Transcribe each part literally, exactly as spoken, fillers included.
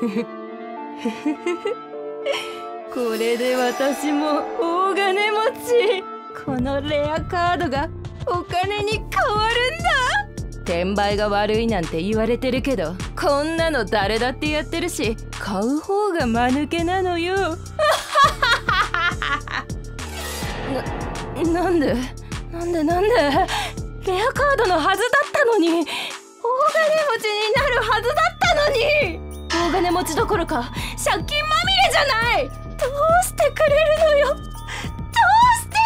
これで私も大金持ち。このレアカードがお金に変わるんだ。転売が悪いなんて言われてるけど、こんなの誰だってやってるし、買う方が間抜けなのよ。な、なんでなんでなんで、レアカードのはずだったのに。大金持ちになるはずだったのに。大金持ちどころか借金まみれじゃない。どうしてくれるのよ、どうして。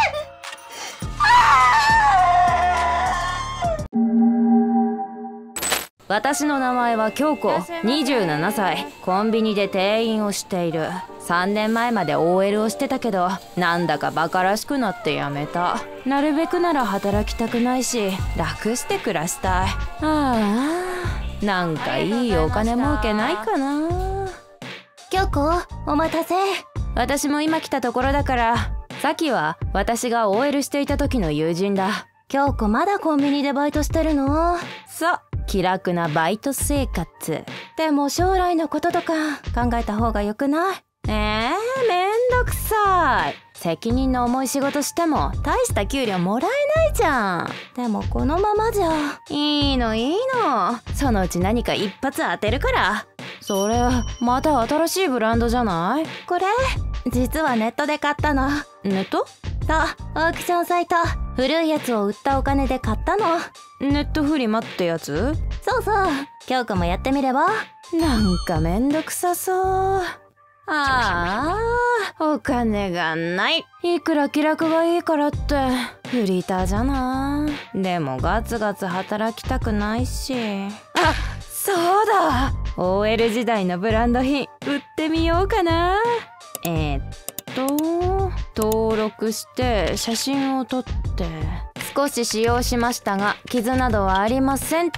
私の名前は京子、にじゅうななさい。コンビニで店員をしている。さんねんまえまで オーエル をしてたけど、なんだかバカらしくなってやめた。なるべくなら働きたくないし、楽して暮らしたい。ああ、なんかいいお金儲けないかな。京子、お待たせ。私も今来たところだから。さきは私が オーエル していた時の友人だ。京子、まだコンビニでバイトしてるの？そう、気楽なバイト生活。でも将来のこととか考えた方がよくない？えー、めんどくさい。責任の重い仕事しても大した給料もらえないじゃん。でもこのままじゃ。いいのいいの、そのうち何か一発当てるから。それまた新しいブランドじゃない？これ実はネットで買ったの。ネット？そう、オークションサイト。古いやつを売ったお金で買ったの。ネットフリマってやつ？そうそう、京子もやってみれば。なんかめんどくさそう。ああ、お金がない。いくら気楽がいいからってフリーターじゃな。でもガツガツ働きたくないし。あ、そうだ。オーエル 時代のブランド品売ってみようかな。えー、っと登録して写真を撮って少し使用しましたが傷などはありませんと。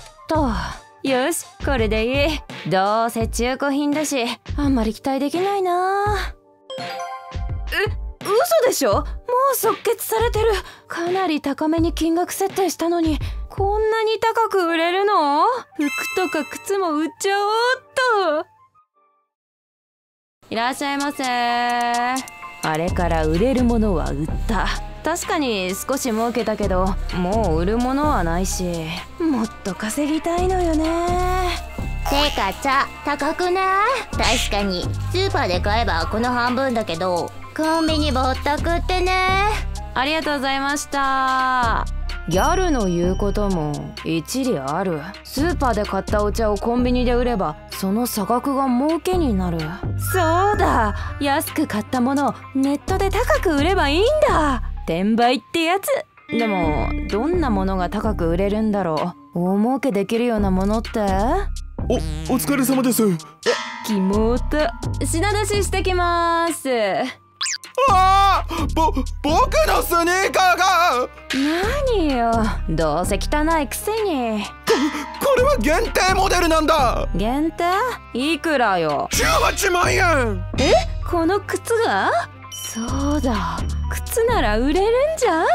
よし、これでいい。どうせ中古品だしあんまり期待できないな。え、嘘でしょ。もう即決されてる。かなり高めに金額設定したのにこんなに高く売れるの？服とか靴も売っちゃおうっと。いらっしゃいませ。あれから売れるものは売った。確かに少し儲けたけど、もう売るものはないし、もっと稼ぎたいのよね。てかさ、高くない？確かにスーパーで買えばこの半分だけど、コンビニぼったくってね。ありがとうございました。ギャルの言うことも一理ある。スーパーで買ったお茶をコンビニで売ればその差額が儲けになる。そうだ、安く買ったものをネットで高く売ればいいんだ。転売ってやつ。でもどんなものが高く売れるんだろう。大儲けできるようなものって。お、お疲れ様です。キモート。品出ししてきます。ああ、ぼ、僕のスニーカーが。何よ、どうせ汚いくせに。こ、これは限定モデルなんだ。限定？いくらよ？じゅうはちまんえん。え、この靴が？そうだ、靴なら売れるんじゃん。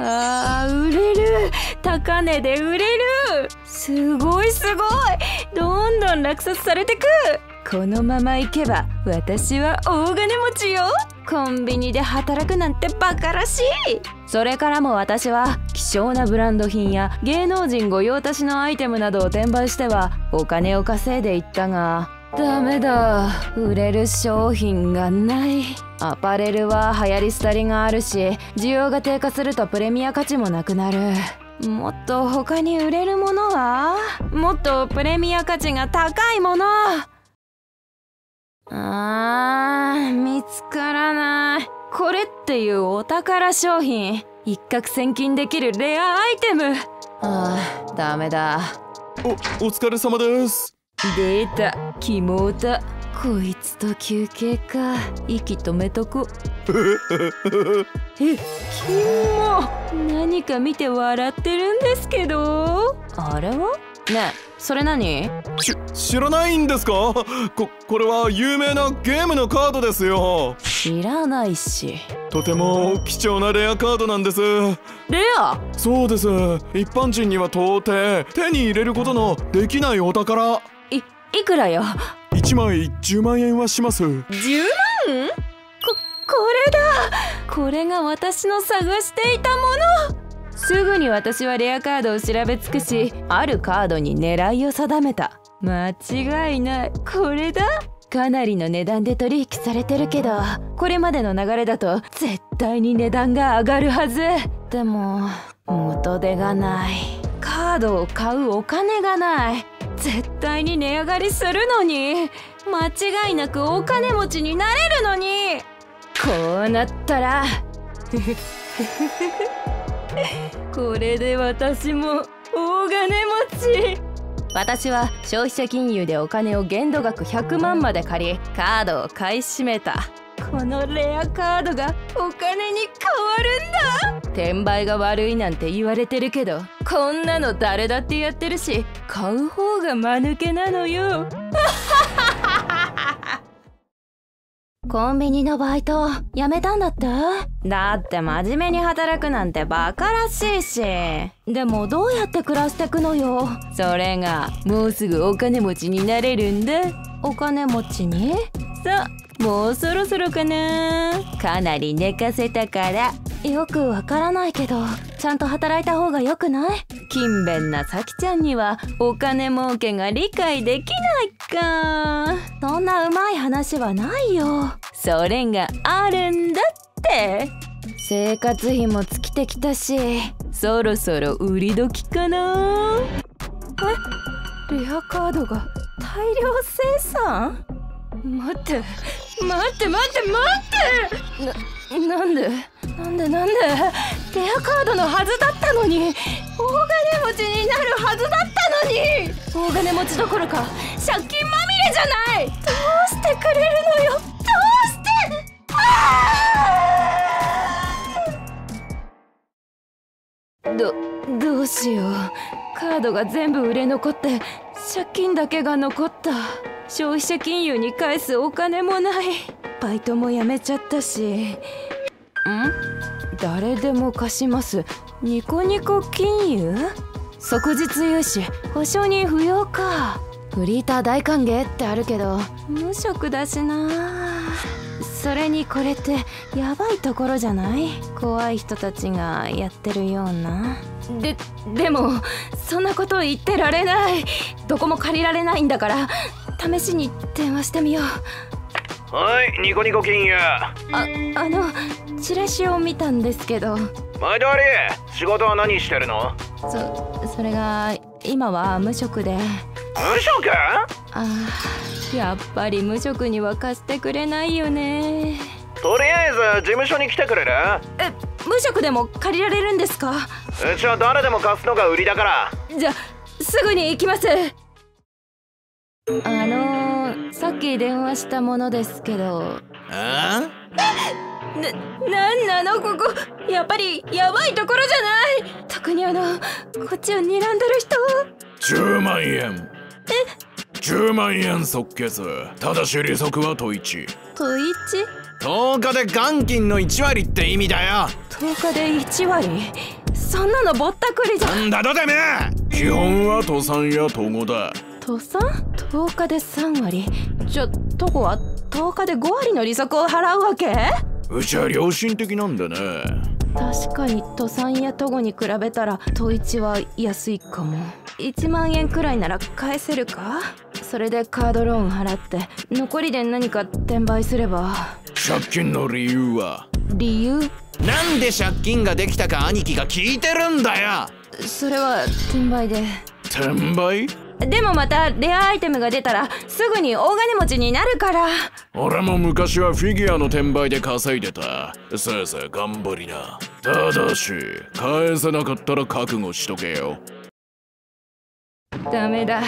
あー、売れる。高値で売れる。すごいすごい。どんどん落札されてく。このままいけば私は大金持ちよ。コンビニで働くなんてバカらしい。それからも私は希少なブランド品や芸能人御用達のアイテムなどを転売してはお金を稼いでいったが、ダメだ、売れる商品がない。アパレルは流行り廃りがあるし、需要が低下するとプレミア価値もなくなる。もっと他に売れるものは？もっとプレミア価値が高いもの。あー、見つからない。これっていうお宝商品、一攫千金できるレアアイテム。あー、ダメだ。お、お疲れ様です。出た、キモだ。こいつと休憩か。息止めとこ。え、キモ。何か見て笑ってるんですけど。あれは？ねえ、それ何？し、知らないんですか？こ、これは有名なゲームのカードですよ。知らないし。とても貴重なレアカードなんです。レア？そうです。一般人には到底手に入れることのできないお宝。い、いくらよ？いちいちまいじゅうまんえんはします。じゅうまん？こ、これだ。これが私の探していたもの。すぐに私はレアカードを調べつくし、あるカードに狙いを定めた。間違いない、これだ。かなりの値段で取引されてるけど、これまでの流れだと絶対に値段が上がるはず。でも元手がない。カードを買うお金がない。絶対に値上がりするのに、間違いなくお金持ちになれるのに。こうなったらこれで私も大金持ち。私は消費者金融でお金を限度額ひゃくまんまで借り、カードを買い占めた。このレアカードがお金に変わるんだ。転売が悪いなんて言われてるけど、こんなの誰だってやってるし、買う方が間抜けなのよ。コンビニのバイト辞めたんだって？だって真面目に働くなんてバカらしいし。でもどうやって暮らしてくのよ。それがもうすぐお金持ちになれるんだ。お金持ちに？さあ、もうそろそろかな。かなり寝かせたから。よくわからないけど、ちゃんと働いた方がよくない？勤勉な咲ちゃんにはお金儲けが理解できないか。そんなうまい話はないよ。それがあるんだって。生活費も尽きてきたし、そろそろ売り時かな。え、レアカードが大量生産？待って待って待って待って、な、なんでなんでなんで。レアカードのはずだったのに。大金持ちになるはずだったのに。大金持ちどころか借金まみれじゃない。どうしてくれるのよ、どうして。あ、どどうしよう。カードが全部売れ残って借金だけが残った。消費者金融に返すお金もない。バイトも辞めちゃったし。ん？誰でも貸しますニコニコ金融？即日融資、保証人不要か。フリーター大歓迎ってあるけど無職だしな。それにこれってやばいところじゃない？怖い人たちがやってるような。ででもそんなこと言ってられない。どこも借りられないんだから、試しに電話してみよう。はい、ニコニコ金融。あ、あの、チラシを見たんですけど。毎度あり、仕事は何してるの？そ、それが、今は無職で。無職？ああ、やっぱり無職には貸してくれないよね。とりあえず、事務所に来てくれる？え、無職でも借りられるんですか？うちは誰でも貸すのが売りだから。じゃ、すぐに行きます。あのー。さっき電話したものですけど。あん？な、なんなのここ。やっぱりやばいところじゃない。特にあのこっちを睨んでる人。じゅうまんえん。え？じゅうまんえん即決。ただし利息はといち。といち？とおかで元金のいちわりって意味だよ。とおかでいちわり。そんなのぼったくりじゃ。なんだとてめえ。基本は倒産や統合だ。倒産？とおかでさんわり。じゃ、とこはとおかでごわりの利息を払うわけ？うちは良心的なんだね。確かにとさんやとごに比べたらといちは安いかも。いちまんえんくらいなら返せるか。それでカードローン払って残りで何か転売すれば。借金の理由は？理由？なんで借金ができたか兄貴が聞いてるんだよ。それは転売で。転売？でもまたレアアイテムが出たらすぐに大金持ちになるから。俺も昔はフィギュアの転売で稼いでた。せいぜい頑張りな。ただし返せなかったら覚悟しとけよ。ダメだ、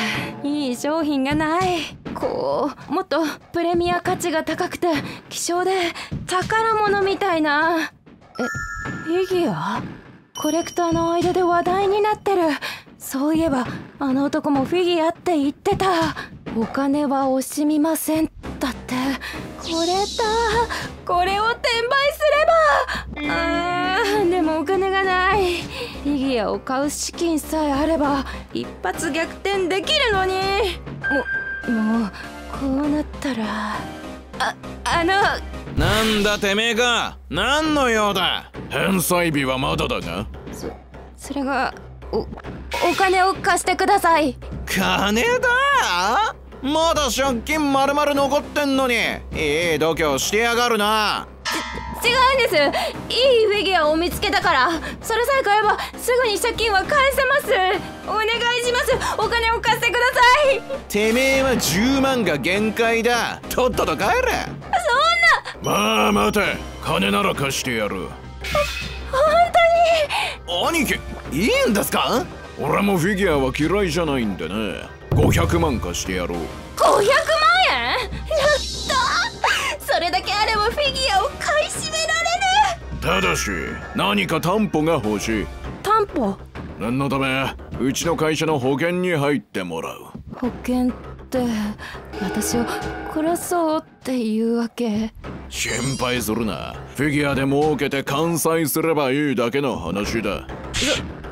いい商品がない。こうもっとプレミア価値が高くて希少で宝物みたいな。え、フィギュア？コレクターの間で話題になってる。そういえばあの男もフィギュアって言ってた。お金は惜しみませんだって。これだ、これを転売すれば。あー、でもお金がない。フィギュアを買う資金さえあれば一発逆転できるのに。ももうこうなったら、あ、あの…なんだてめえか、何の用だ。返済日はまだだな。そ、それが、お、お金を貸してください。金だ？まだ借金まるまる残ってんのに、いい度胸してやがるな。違うんです。いいフィギュアを見つけたから、それさえ買えばすぐに借金は返せます。お願いします。お金を貸してください。てめえはじゅうまんが限界だ。とっとと帰れ。そんな。まあ待て、金なら貸してやる。本当に兄貴いいんですか。俺もフィギュアは嫌いじゃないんでね。ごひゃくまん貸してやろう。ごひゃくまんえん。やった。それだけあればフィギュアを買い占められる。ただし何か担保が欲しい。担保？何のため？うちの会社の保険に入ってもらう。保険って私を殺そうっていうわけ？心配するな。フィギュアで儲けて完済すればいいだけの話だ。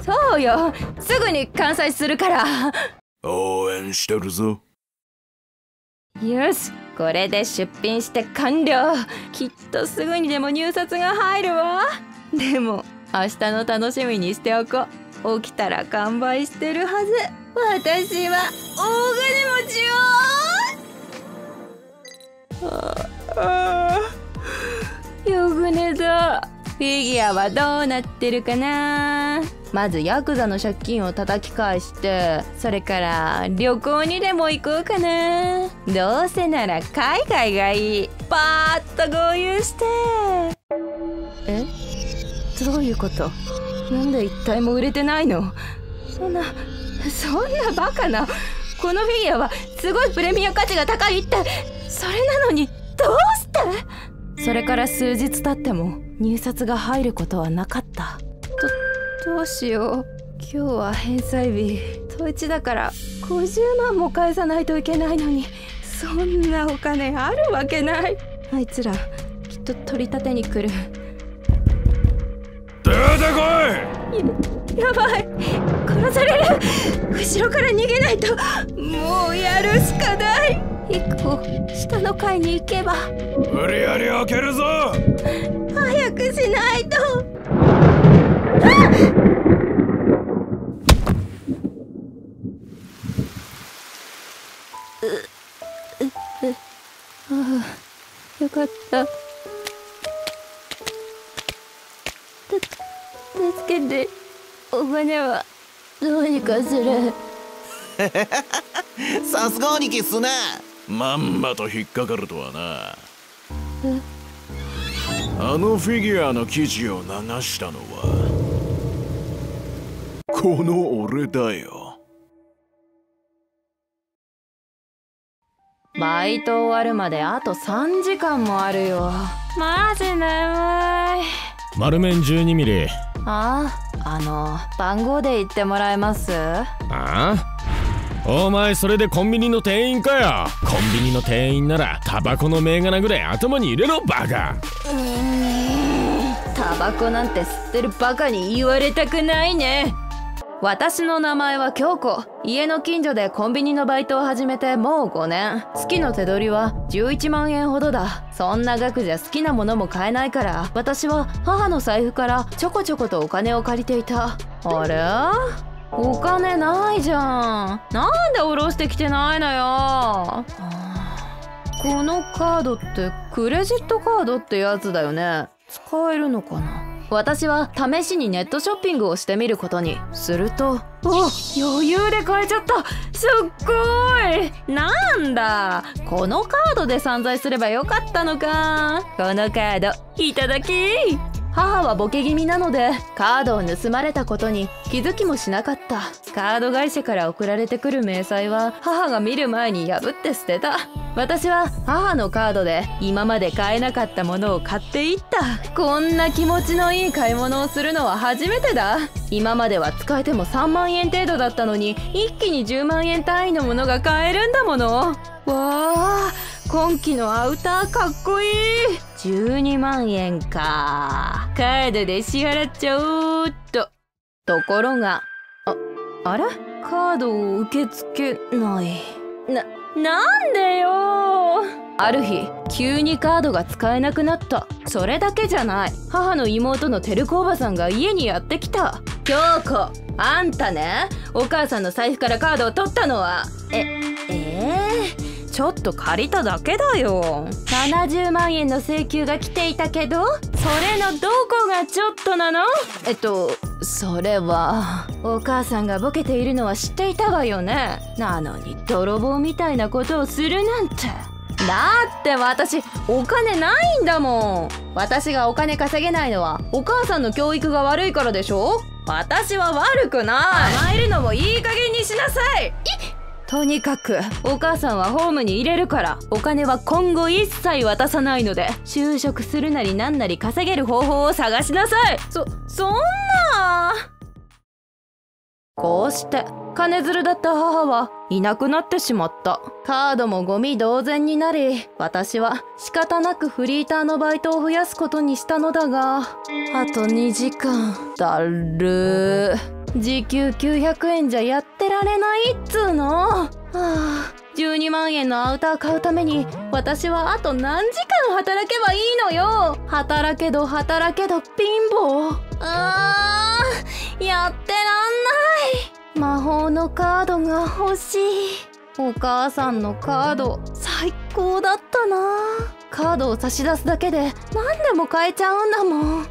そ、そうよ。すぐに完済するから応援してるぞ。よし、これで出品して完了。きっとすぐにでも入札が入るわ。でも明日の楽しみにしておこう。起きたら完売してるはず。私は大金持ちよ。ああ、夜船だ。フィギュアはどうなってるかな。まずヤクザの借金を叩き返して、それから旅行にでも行こうかな。どうせなら海外がいい。パーッと豪遊して。え、どういうこと？なんで一体も売れてないの？そんなそんなバカな。このフィギュアはすごいプレミア価値が高いって。それなのにどうして？それから数日経っても入札が入ることはなかった。どうしよう。今日は返済日統一だからごじゅうまんも返さないといけないのに、そんなお金あるわけない。あいつらきっと取り立てに来る。出てこい。 や, やばい、殺される。後ろから逃げないと。もうやるしかない。一個下の階に行けば無理やり開けるぞ。早くしないと。よかった。た助けて。お金はどうにかする。さすが兄貴っすな。まんまと引っかかるとはな。あのフィギュアの記事を流したのはこの俺だよ。バイト終わるまであとさんじかんもあるよ。マジ眠い。丸面じゅうにミリ。ああ、あの番号で言ってもらえます？ああ、お前それでコンビニの店員かよ。コンビニの店員ならタバコの銘柄ぐらい頭に入れろバカ。タバコなんて吸ってるバカに言われたくないね。私の名前は京子。家の近所でコンビニのバイトを始めてもうごねん。月の手取りはじゅういちまんえんほどだ。そんな額じゃ好きなものも買えないから、私は母の財布からちょこちょことお金を借りていた。あれ？お金ないじゃん。なんで下ろしてきてないのよ。はあ、このカードってクレジットカードってやつだよね。使えるのかな。私は試しにネットショッピングをしてみることに。すると、お、余裕で買えちゃった。すっごい。なんだ、このカードで散財すればよかったのか。このカードいただき。母はボケ気味なのでカードを盗まれたことに気づきもしなかった。カード会社から送られてくる明細は母が見る前に破って捨てた。私は母のカードで今まで買えなかったものを買っていった。こんな気持ちのいい買い物をするのは初めてだ。今までは使えてもさんまんえん程度だったのに、一気にじゅうまんえん単位のものが買えるんだもの。わあ、今季のアウターかっこいい。じゅうにまんえんか。カードで支払っちゃおうっと。ところが、あ、あれ？カードを受け付けない。な、なんでよ。ある日急にカードが使えなくなった。それだけじゃない、母の妹の照子おばさんが家にやってきた。京子、あんたね、お母さんの財布からカードを取ったのはええー、ちょっと借りただけだよ。ななじゅうまんえんの請求が来ていたけど、それのどこがちょっとなの？えっとそれはお母さんがボケているのは知っていたわよね。なのに泥棒みたいなことをするなんて。だって私お金ないんだもん。私がお金稼げないのはお母さんの教育が悪いからでしょ。私は悪くない。甘えるのもいい加減にしなさい。とにかくお母さんはホームに入れるから、お金は今後一切渡さないので、就職するなりなんなり稼げる方法を探しなさい。そそんな。こうして金づるだった母はいなくなってしまった。カードもゴミ同然になり、私は仕方なくフリーターのバイトを増やすことにしたのだが、あとにじかんだるー。時給きゅうひゃくえんじゃやってられないっつうの。はあ、じゅうにまんえんのアウター買うために私はあと何時間働けばいいのよ。働けど働けど貧乏。あー、やってらんない。魔法のカードが欲しい。お母さんのカード最高だったな。カードを差し出すだけで何でも買えちゃうんだもん。うん、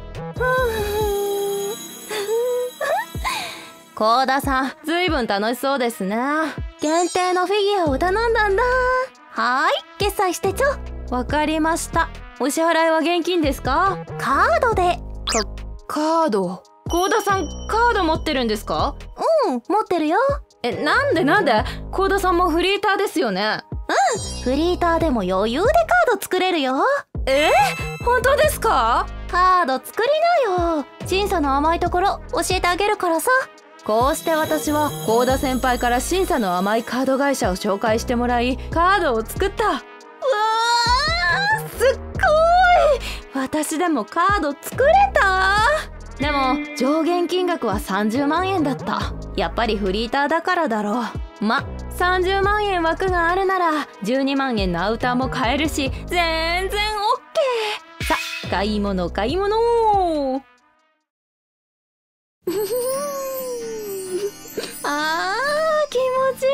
幸田さん、ずいぶん楽しそうですね。限定のフィギュアを頼んだんだ。はーい、決済してちょ。わかりました。お支払いは現金ですか？カードで。か、カード。幸田さん、カード持ってるんですか？うん、持ってるよ。え、なんでなんで？幸田さんもフリーターですよね。うん、フリーターでも余裕でカード作れるよ。えー、本当ですか？カード作りなよ。審査の甘いところ教えてあげるからさ。こうして私は幸田先輩から審査の甘いカード会社を紹介してもらい、カードを作った。うわー、すっごい。私でもカード作れた。でも上限金額はさんじゅうまんえんだった。やっぱりフリーターだからだろう。ま、さんじゅうまんえん枠があるならじゅうにまんえんのアウターも買えるし、全然オッケー。さ、買い物買い物。うふふ、あー、気持ち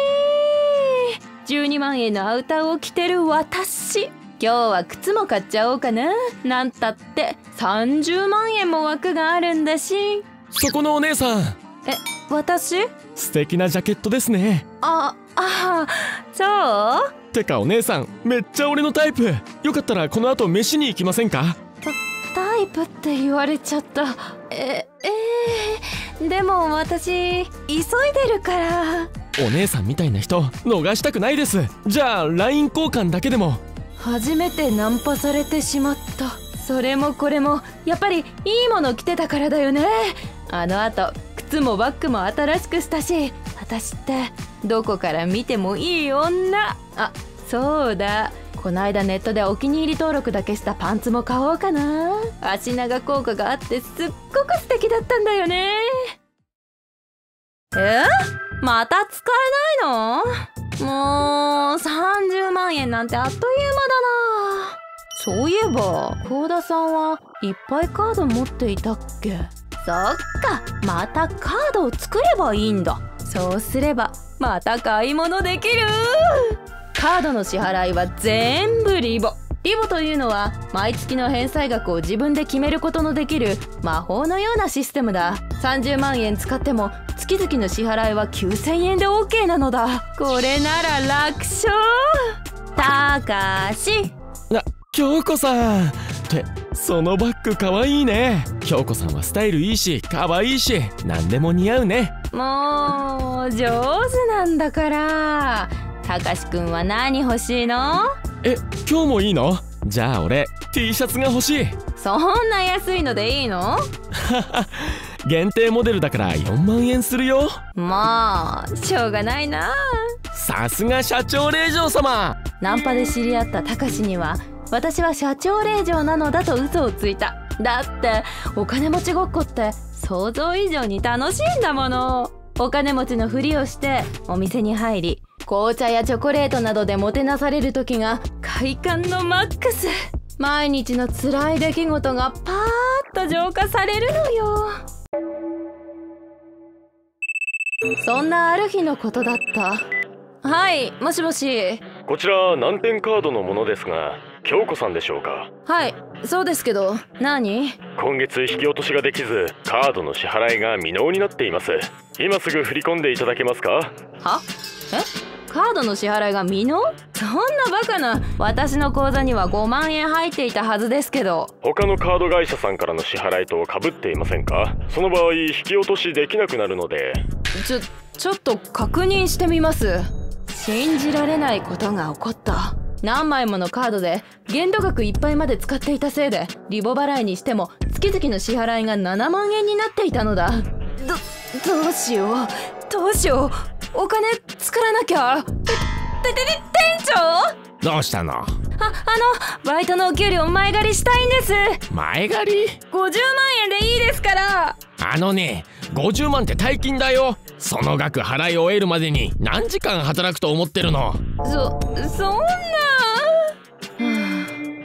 いい。じゅうにまんえんのアウターを着てる私、今日は靴も買っちゃおうかな。なんたってさんじゅうまんえんも枠があるんだし。そこのお姉さん。え、私？素敵なジャケットですね。あ、ああ、そう？てかお姉さん、めっちゃ俺のタイプ。よかったらこの後飯に行きませんか？タイプって言われちゃった。え、えーでも私急いでるから。お姉さんみたいな人逃したくないです。じゃあ ライン 交換だけでも。初めてナンパされてしまった。それもこれもやっぱりいいもの着てたからだよね。あのあと靴もバッグも新しくしたし、私ってどこから見てもいい女。あ、そうだ、こないだネットでお気に入り登録だけしたパンツも買おうかな。足長効果があってすっごく素敵だったんだよね。え、また使えないの？もうさんじゅうまんえんなんてあっという間だな。そういえば幸田さんはいっぱいカード持っていたっけ？そっか、またカードを作ればいいんだ。そうすればまた買い物できる。カードの支払いは全部リボ。リボというのは毎月の返済額を自分で決めることのできる魔法のようなシステムだ。さんじゅうまんえん使っても月々の支払いはきゅうせんえんで オーケー なのだ。これなら楽勝。たかし。な、京子さん。ってそのバッグかわいいね。京子さんはスタイルいいしかわいいし何でも似合うね。もう上手なんだから。たかしくんは何欲しいの？え、今日もいいの？じゃあ俺 T シャツが欲しい。そんな安いのでいいの？限定モデルだからよんまんえんするよ。まあしょうがないな。さすが社長令嬢様。ナンパで知り合ったたかしには私は社長令嬢なのだと嘘をついた。だってお金持ちごっこって想像以上に楽しいんだもの。お金持ちのふりをしてお店に入り、紅茶やチョコレートなどでもてなされる時が快感のマックス。毎日の辛い出来事がパーッと浄化されるのよ。そんなある日のことだった。はい、もしもし。こちら難点カードのものですが、京子さんでしょうか？はい、そうですけど。何？今月引き落としができず、カードの支払いが未納になっています。今すぐ振り込んでいただけますか？は？え？カードの支払いが未納？そんなバカな。私の口座にはごまんえん入っていたはずですけど。他のカード会社さんからの支払いと被っていませんか？その場合引き落としできなくなるので。ちょちょっと確認してみます。信じられないことが起こった。何枚ものカードで限度額いっぱいまで使っていたせいで、リボ払いにしても月々の支払いがななまんえんになっていたのだ。どどうしようどうしよう、お金作らなきゃ。ててて店長、どうしたの？ああのバイトのお給料前借りしたいんです。前借り？ごじゅうまんえんでいいですから。あのね、ごじゅうまんって大金だよ。その額払い終えるまでに何時間働くと思ってるの？そそんな、はあ、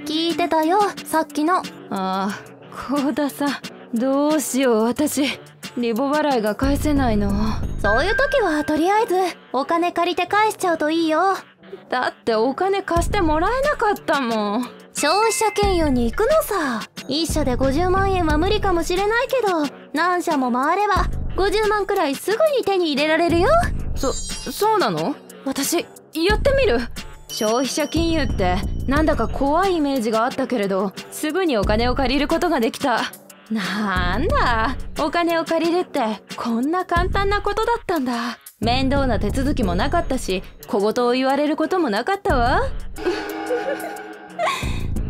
聞いてたよさっきの。ああ、幸田さん、どうしよう。私リボ払いが返せないの。そういう時はとりあえずお金借りて返しちゃうといいよ。だってお金貸してもらえなかったもん。消費者金融に行くのさ。一社でごじゅうまんえんは無理かもしれないけど、何社も回ればごじゅうまんくらいすぐに手に入れられるよ。そそうなの？私やってみる。消費者金融ってなんだか怖いイメージがあったけれど、すぐにお金を借りることができた。なんだ、お金を借りるってこんな簡単なことだったんだ。面倒な手続きもなかったし、小言を言われることもなかったわ。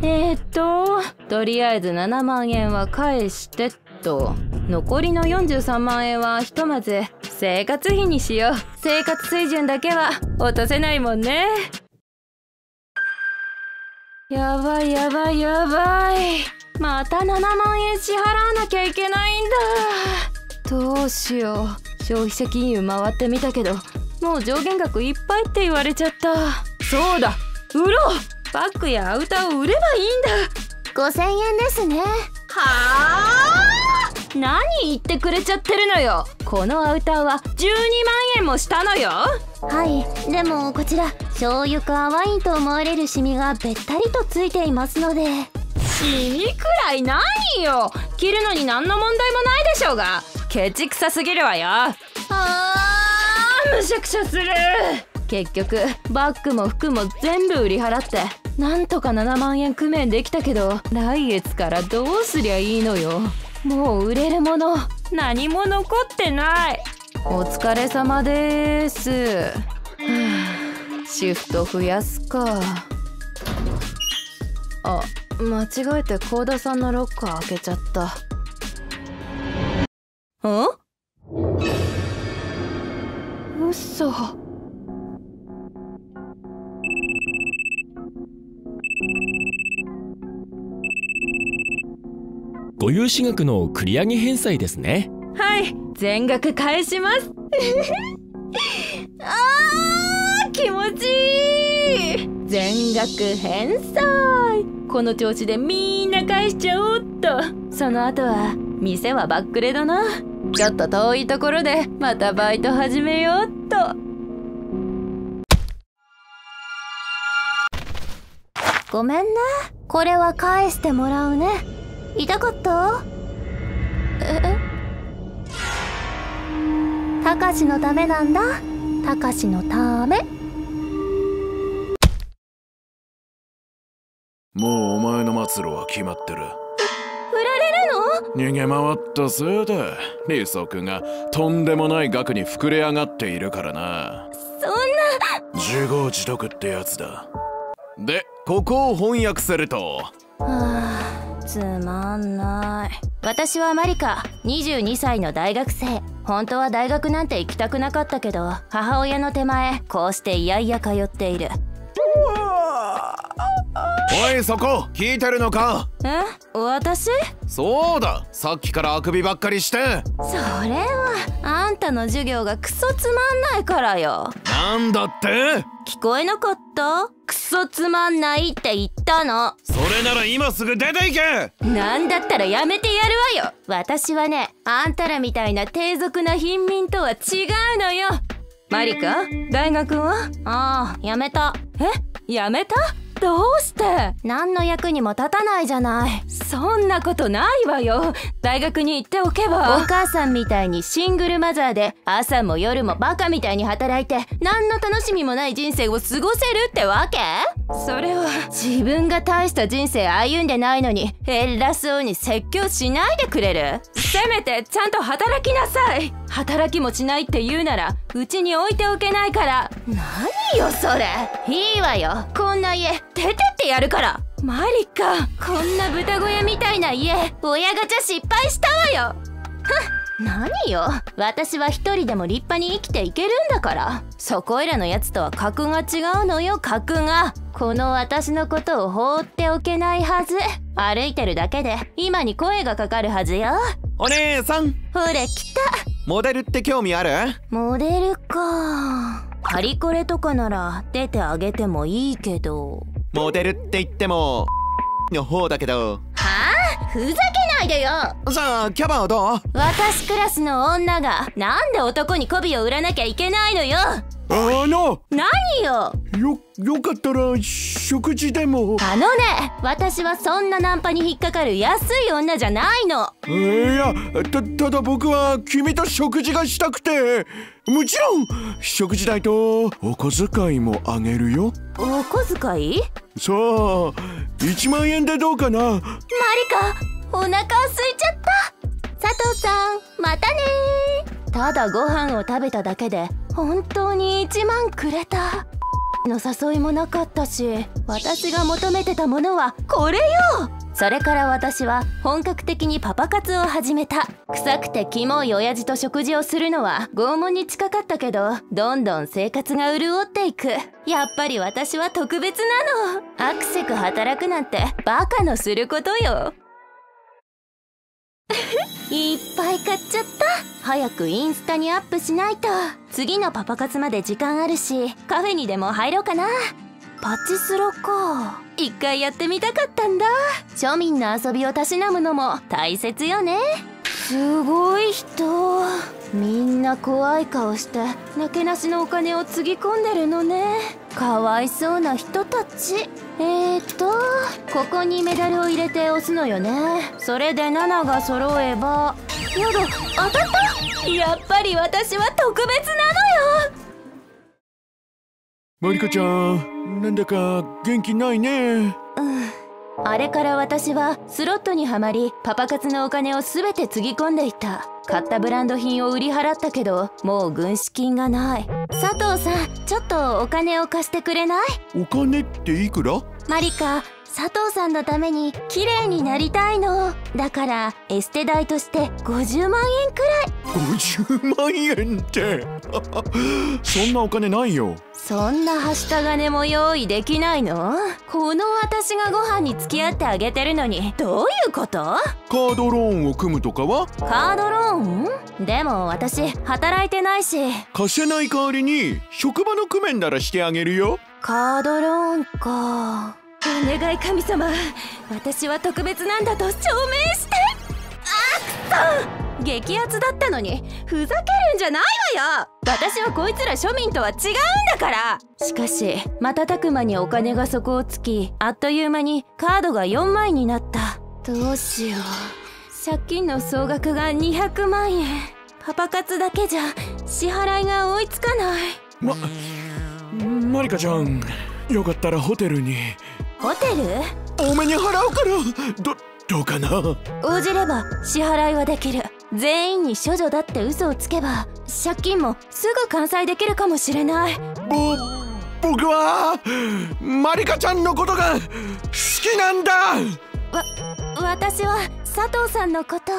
えっととりあえずななまんえんは返してっと。残りのよんじゅうさんまんえんはひとまず生活費にしよう。生活水準だけは落とせないもんね。やばいやばいやばい、またななまんえん支払わなきゃいけないんだ。どうしよう。消費者金融回ってみたけど、もう上限額いっぱいって言われちゃった。そうだ、売ろう。バッグやアウターを売ればいいんだ。ごせんえんですね。はあ、何言ってくれちゃってるのよ。このアウターはじゅうにまんえんもしたのよ。はい、でもこちら醤油かワインと思われるシミがべったりとついていますので。シミくらい何よ、着るのに何の問題もないでしょうが。ケチくさすぎるわよ。あー、むしゃくしゃする。結局バッグも服も全部売り払ってなんとかななまんえん工面できたけど、来月からどうすりゃいいのよ。もう売れるもの何も残ってない。お疲れ様でーす、はあ、シフト増やすか。あ、間違えて幸田さんのロッカー開けちゃった。ん？うそ。ご融資額の繰り上げ返済ですね。はい、全額返します。あー、気持ちいい。全額返済、この調子でみんな返しちゃおうっと。その後は店はバックレだな。ちょっと遠いところでまたバイト始めようっと。ごめんね、これは返してもらうね。痛かった？え？たかしのためなんだ、たかしのため。もうお前の末路は決まってる。売られるの？逃げ回ったせいで利息がとんでもない額に膨れ上がっているからな。そんな、自業自得ってやつだ。でここを翻訳すると、はあ、つまんない。私はマリカ、にじゅうにさいの大学生。本当は大学なんて行きたくなかったけど、母親の手前こうしていやいや通っている。おいそこ、聞いてるのか。え、私？そうだ、さっきからあくびばっかりして。それはあんたの授業がクソつまんないからよ。なんだって？聞こえなかった？クソつまんないって言ったの。それなら今すぐ出ていけ。なんだったらやめてやるわよ。私はね、あんたらみたいな低俗な貧民とは違うのよ。マリカ、大学は？ああ、やめた。え、やめた？どうして？何の役にも立たないじゃない。そんなことないわよ。大学に行っておけば。お母さんみたいにシングルマザーで朝も夜もバカみたいに働いて何の楽しみもない人生を過ごせるってわけ？それは自分が大した人生歩んでないのに偉そうに説教しないでくれる？せめてちゃんと働きなさい。働きもしないって言うならうちに置いておけないから。何よそれ。いいわよ、こんな家出てってやるから。マリカ、こんな豚小屋みたいな家、親ガチャ失敗したわよ。ふん、何よ、私は一人でも立派に生きていけるんだから。そこいらのやつとは格が違うのよ、格が。この私のことを放っておけないはず。歩いてるだけで今に声がかかるはずよ。お姉さん、ほれ来た。モデルって興味ある？モデルか。パリコレとかなら出てあげてもいいけど。モデルって言ってもの方だけど。はあ、ふざけないでよ。じゃあキャバはどう？私クラスの女がなんで男に媚びを売らなきゃいけないのよ。あの、何よ。よよかったら食事でも。あのね、私はそんなナンパに引っかかる安い女じゃないの。いや、たただ僕は君と食事がしたくて。もちろん食事代とお小遣いもあげるよ。お小遣い？さあいちまんえんでどうかな。マリカ、お腹空いちゃった。佐藤さん、またね。ただご飯を食べただけで本当にいちまんくれた。の誘いもなかったし、私が求めてたものはこれよ。それから私は本格的にパパ活を始めた。臭くてキモい親父と食事をするのは拷問に近かったけど、どんどん生活が潤っていく。やっぱり私は特別なの。あくせく働くなんてバカのすることよ。いっぱい買っちゃった。早くインスタにアップしないと。次のパパ活まで時間あるし、カフェにでも入ろうかな。パチスロか、一回やってみたかったんだ。庶民の遊びをたしなむのも大切よね。すごい人、みんな怖い顔してなけなしのお金をつぎ込んでるのね。かわいそうな人たち。えーっとここにメダルを入れて押すのよね。それでななが揃えば。やだ、当たった。やっぱり私は特別なのよ。マリカちゃん、なんだか元気ないね。うん、あれから私はスロットにはまり、パパ活のお金を全てつぎ込んでいた。買ったブランド品を売り払ったけど、もう軍資金がない。佐藤さん、ちょっとお金を貸してくれない？お金っていくら？マリカ、佐藤さんのために綺麗になりたいの。だからエステ代としてごじゅうまんえんくらい。ごじゅうまんえんってそんなお金ないよ。そんなはした金も用意できないの？この私がご飯に付き合ってあげてるのに。どういうこと？カードローンを組むとかは？カードローン？でも私働いてないし。貸せない代わりに職場の工面ならしてあげるよ。カードローンか。お願い神様、私は特別なんだと証明して。あっと、激アツだったのにふざけるんじゃないわよ。私はこいつら庶民とは違うんだから。しかし瞬く間にお金が底をつき、あっという間にカードがよんまいになった。どうしよう、借金の総額がにひゃくまんえん。パパ活だけじゃ支払いが追いつかない。ま、マリカちゃん、よかったらホテルに。ホテル？多めに払うからど、どうかな。応じれば支払いはできる。全員に処女だって嘘をつけば借金もすぐ完済できるかもしれない。ぼ、僕はマリカちゃんのことが好きなんだ。わ、私は佐藤さんのこと。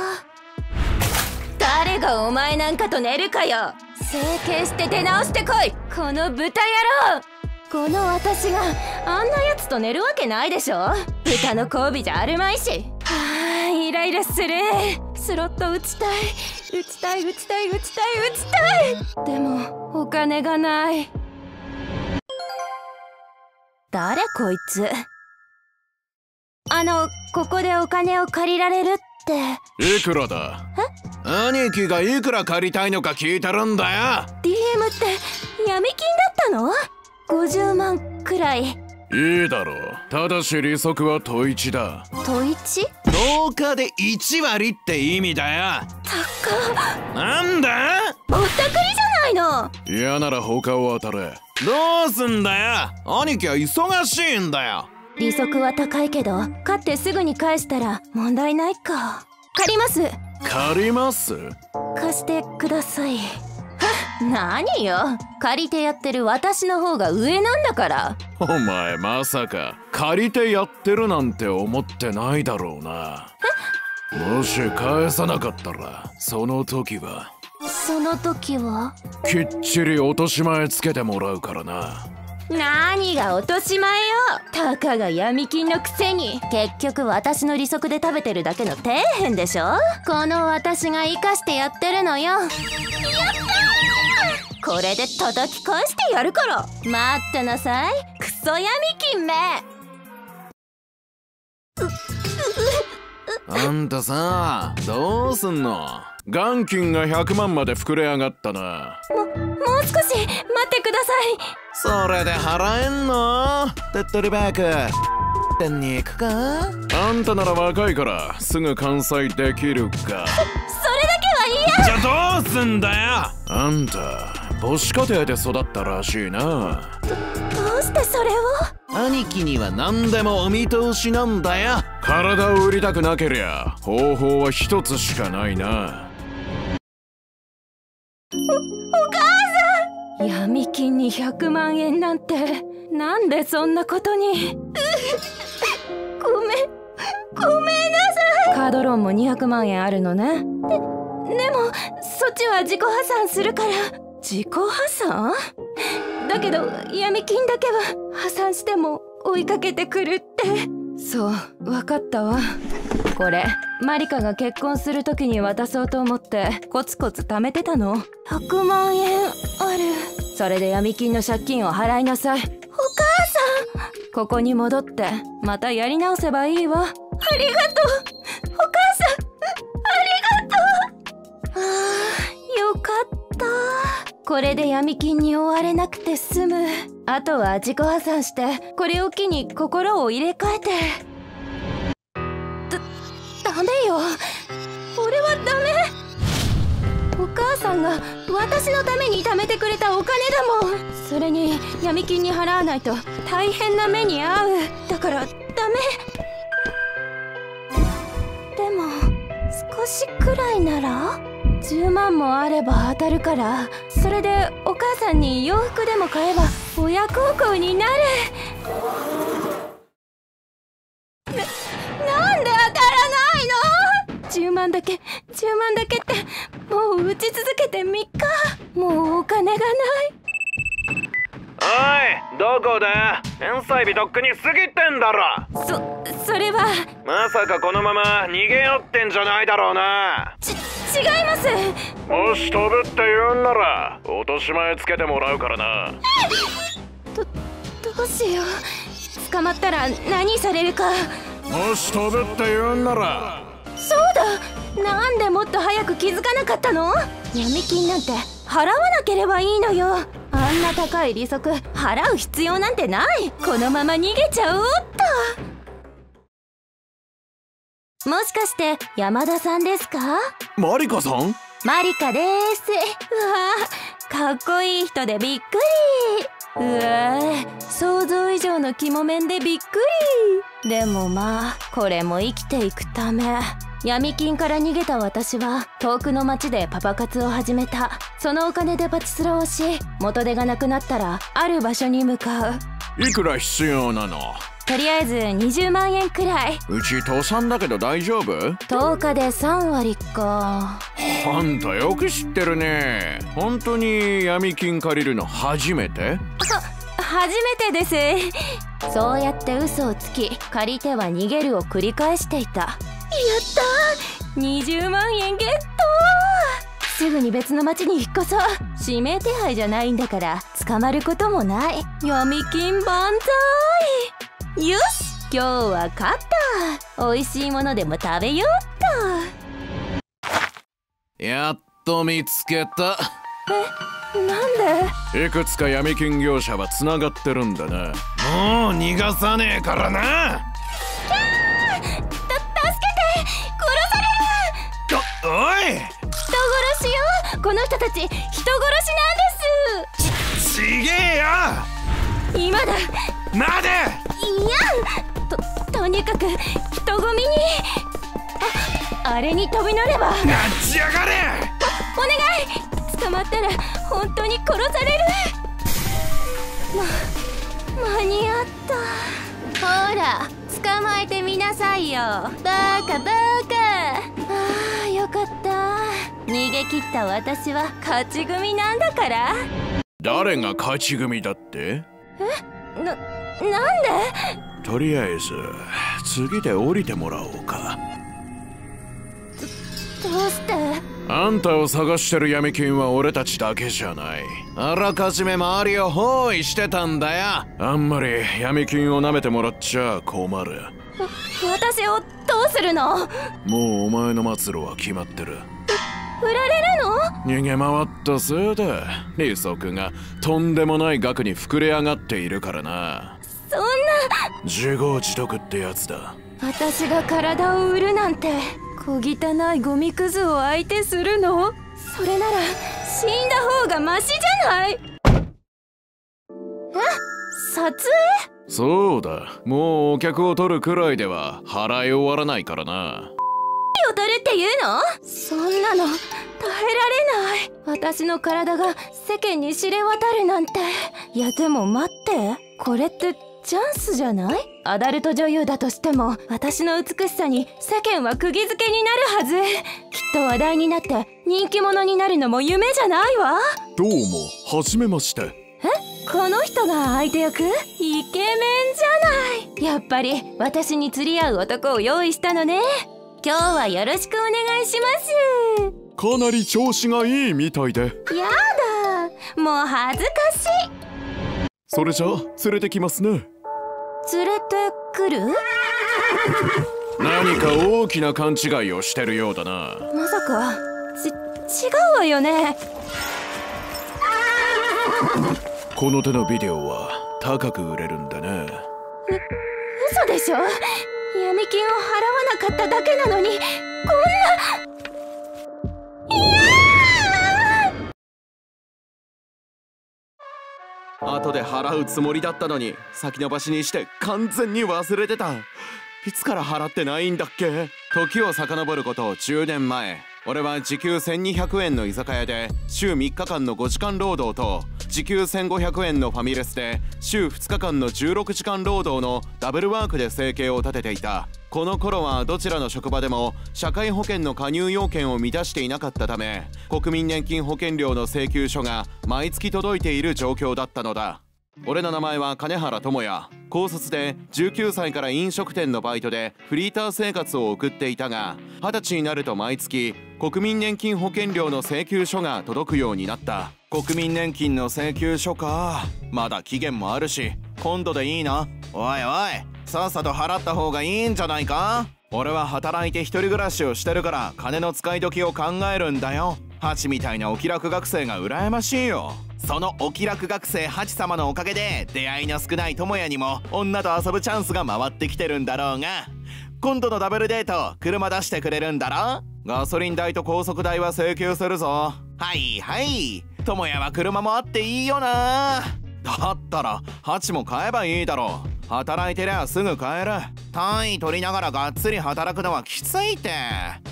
誰がお前なんかと寝るかよ。整形して出直してこい、この豚野郎。この私があんなやつと寝るわけないでしょ。豚の交尾じゃあるまいし。はあ、イライラする。スロット打ちたい打ちたい打ちたい打ちたい打ちたい。でもお金がない。誰こいつ。あの、ここでお金を借りられるっていくらだ。兄貴がいくら借りたいのか聞いてるんだよ。 ディーエム って闇金だったの。ごじゅうまんくらい。いいだろう。ただし利息は都一だ。都一？ とお 日でいちわりって意味だよ。高っ。なんだ？ぼったくりじゃないの。嫌なら他を当たれ。どうすんだよ。兄貴は忙しいんだよ。利息は高いけど買ってすぐに返したら問題ないか。借ります。借ります。貸してください。何よ、借りてやってる私の方が上なんだから。お前まさか借りてやってるなんて思ってないだろうな。もし返さなかったらその時はその時はきっちり落とし前つけてもらうからな。何が落とし前よ。たかが闇金のくせに結局私の利息で食べてるだけの底辺でしょ。この私が生かしてやってるのよ。やったー。これで叩き返してやるから待ってなさい、クソ闇金め。あんたさ、どうすんの。元金がひゃくまんまで膨れ上がったな。も、もう少し待ってください。それで払えんの。手っ取り早く店に行くか。あんたなら若いからすぐ完済できるか。そ, それだけは嫌。じゃあどうすんだよ。あんた母子家庭で育ったらしいな。 ど, どうしてそれを。兄貴には何でもお見通しなんだよ。体を売りたくなけりゃ方法は一つしかないな。闇金にひゃくまんえんなんて、なんでそんなことに。ごめんごめんなさい。カードローンもにひゃくまんえんあるのね。ででもそっちは自己破産するから。自己破産だけど闇金だけは破産しても追いかけてくるって。そう、分かったわ。これマリカが結婚する時に渡そうと思ってコツコツ貯めてたの。ひゃくまんえんある。それで闇金の借金を払いなさい。お母さん、ここに戻ってまたやり直せばいいわ。ありがとうお母さん、ありがとう。あ、よかった。これで闇金に追われなくて済む。あとは自己破産してこれを機に心を入れ替えて。ダメよ、俺はダメ。お母さんが私のために貯めてくれたお金だもん。それに闇金に払わないと大変な目に遭う。だからダメ。でも少しくらいならじゅうまんもあれば当たるから。それでお母さんに洋服でも買えば親孝行になる。じゅうまんだけじゅうまんだけってもう打ち続けてみっか。もうお金がない。おい、どこだ。返済日とっくに過ぎてんだろ。そそれはまさかこのまま逃げよってんじゃないだろうな。ち違います。もし飛ぶって言うんなら落とし前つけてもらうからな。どどうしよう、捕まったら何されるか。もし飛ぶって言うんなら。そうだ、なんでもっと早く気づかなかったの。闇金なんて払わなければいいのよ。あんな高い利息払う必要なんてない。このまま逃げちゃおうっと。もしかして山田さんですか。マリカさん。マリカです。うわー、かっこいい人でびっくり。うわー、想像以上の肝面でびっくり。でもまあこれも生きていくため。闇金から逃げた私は遠くの町でパパ活を始めた。そのお金でパチスロをし、元手がなくなったらある場所に向かう。いくら必要なの。とりあえずにじゅうまんえんくらい。うち倒産だけど大丈夫。とおかでさんわりか。あんたよく知ってるね。本当に闇金借りるの初めて。は初めてです。そうやって嘘をつき借りては逃げるを繰り返していた。やったー、にじゅうまんえんゲット。すぐに別の町に引っ越そう。指名手配じゃないんだから捕まることもない。闇金万歳。よし、今日は勝った。美味しいものでも食べよっと。やっと見つけた。え、なんで？いくつか闇金業者はつながってるんだな。もう逃がさねえからな。キャー！た、助けて！殺される！お、おい！人殺しよ！この人たち人殺しなんです。ち、ちげえよ！今だ！待て！いやん！とにかく人混みに あ, あれに飛び乗れば。なんちやがれ。お, お願い、捕まったら本当に殺される。ま間に合った。ほら捕まえてみなさいよ。バカバカ。あーよかった、逃げ切った。私は勝ち組なんだから。誰が勝ち組だって？え、な、なんで？とりあえず次で降りてもらおうか。 ど, どうして？あんたを探してる闇金は俺たちだけじゃない。あらかじめ周りを包囲してたんだよ。あんまり闇金をなめてもらっちゃ困る。わ、私をどうするの？もうお前の末路は決まってる。売られるの？逃げ回ったせいで利息がとんでもない額に膨れ上がっているからな。そんな、自業自得ってやつだ。私が体を売るなんて小汚いゴミくずを相手するの？それなら死んだ方がマシじゃない？え、撮影？そうだ、もうお客を取るくらいでは払い終わらないからな。を取るっていうの？そんなの耐えられない。私の体が世間に知れ渡るなんて。いやでも待って、これってチャンスじゃない？アダルト女優だとしても私の美しさに世間は釘付けになるはず。きっと話題になって人気者になるのも夢じゃないわ。どうも初めまして。え、この人が相手役？イケメンじゃない。やっぱり私に釣り合う男を用意したのね。今日はよろしくお願いします。かなり調子がいいみたいで。やだ、もう恥ずかしい。それじゃあ連れてきますね。連れてくる？何か大きな勘違いをしてるようだな。まさかち違うわよね。この手のビデオは高く売れるんだね。嘘でしょ？闇金を払わなかっただけなのにこんな。後で払うつもりだったのに先延ばしにして完全に忘れてた。いつから払ってないんだっけ？時を遡ることじゅうねんまえ、俺は時給せんにひゃくえんの居酒屋で週みっかかんのごじかん労働と時給せんごひゃくえんのファミレスで週ふつかかんのじゅうろくじかん労働のダブルワークで生計を立てていた。この頃はどちらの職場でも社会保険の加入要件を満たしていなかったため、国民年金保険料の請求書が毎月届いている状況だったのだ。俺の名前は金原智也。高卒でじゅうきゅうさいから飲食店のバイトでフリーター生活を送っていたが、はたちになると毎月国民年金保険料の請求書が届くようになった。国民年金の請求書か、まだ期限もあるし今度でいいな。おいおい、さっさと払った方がいいんじゃないか？俺は働いて一人暮らしをしてるから金の使い時を考えるんだよ。ハチみたいなお気楽学生が羨ましいよ。そのお気楽学生ハチ様のおかげで出会いの少ない智也にも女と遊ぶチャンスが回ってきてるんだろうが、今度のダブルデート車出してくれるんだろ？ガソリン代と高速代は請求するぞ。はいはい、智也は車もあっていいよな。だったらハチも買えばいいだろう。働いてりゃすぐ帰る。単位取りながらがっつり働くのはきついって。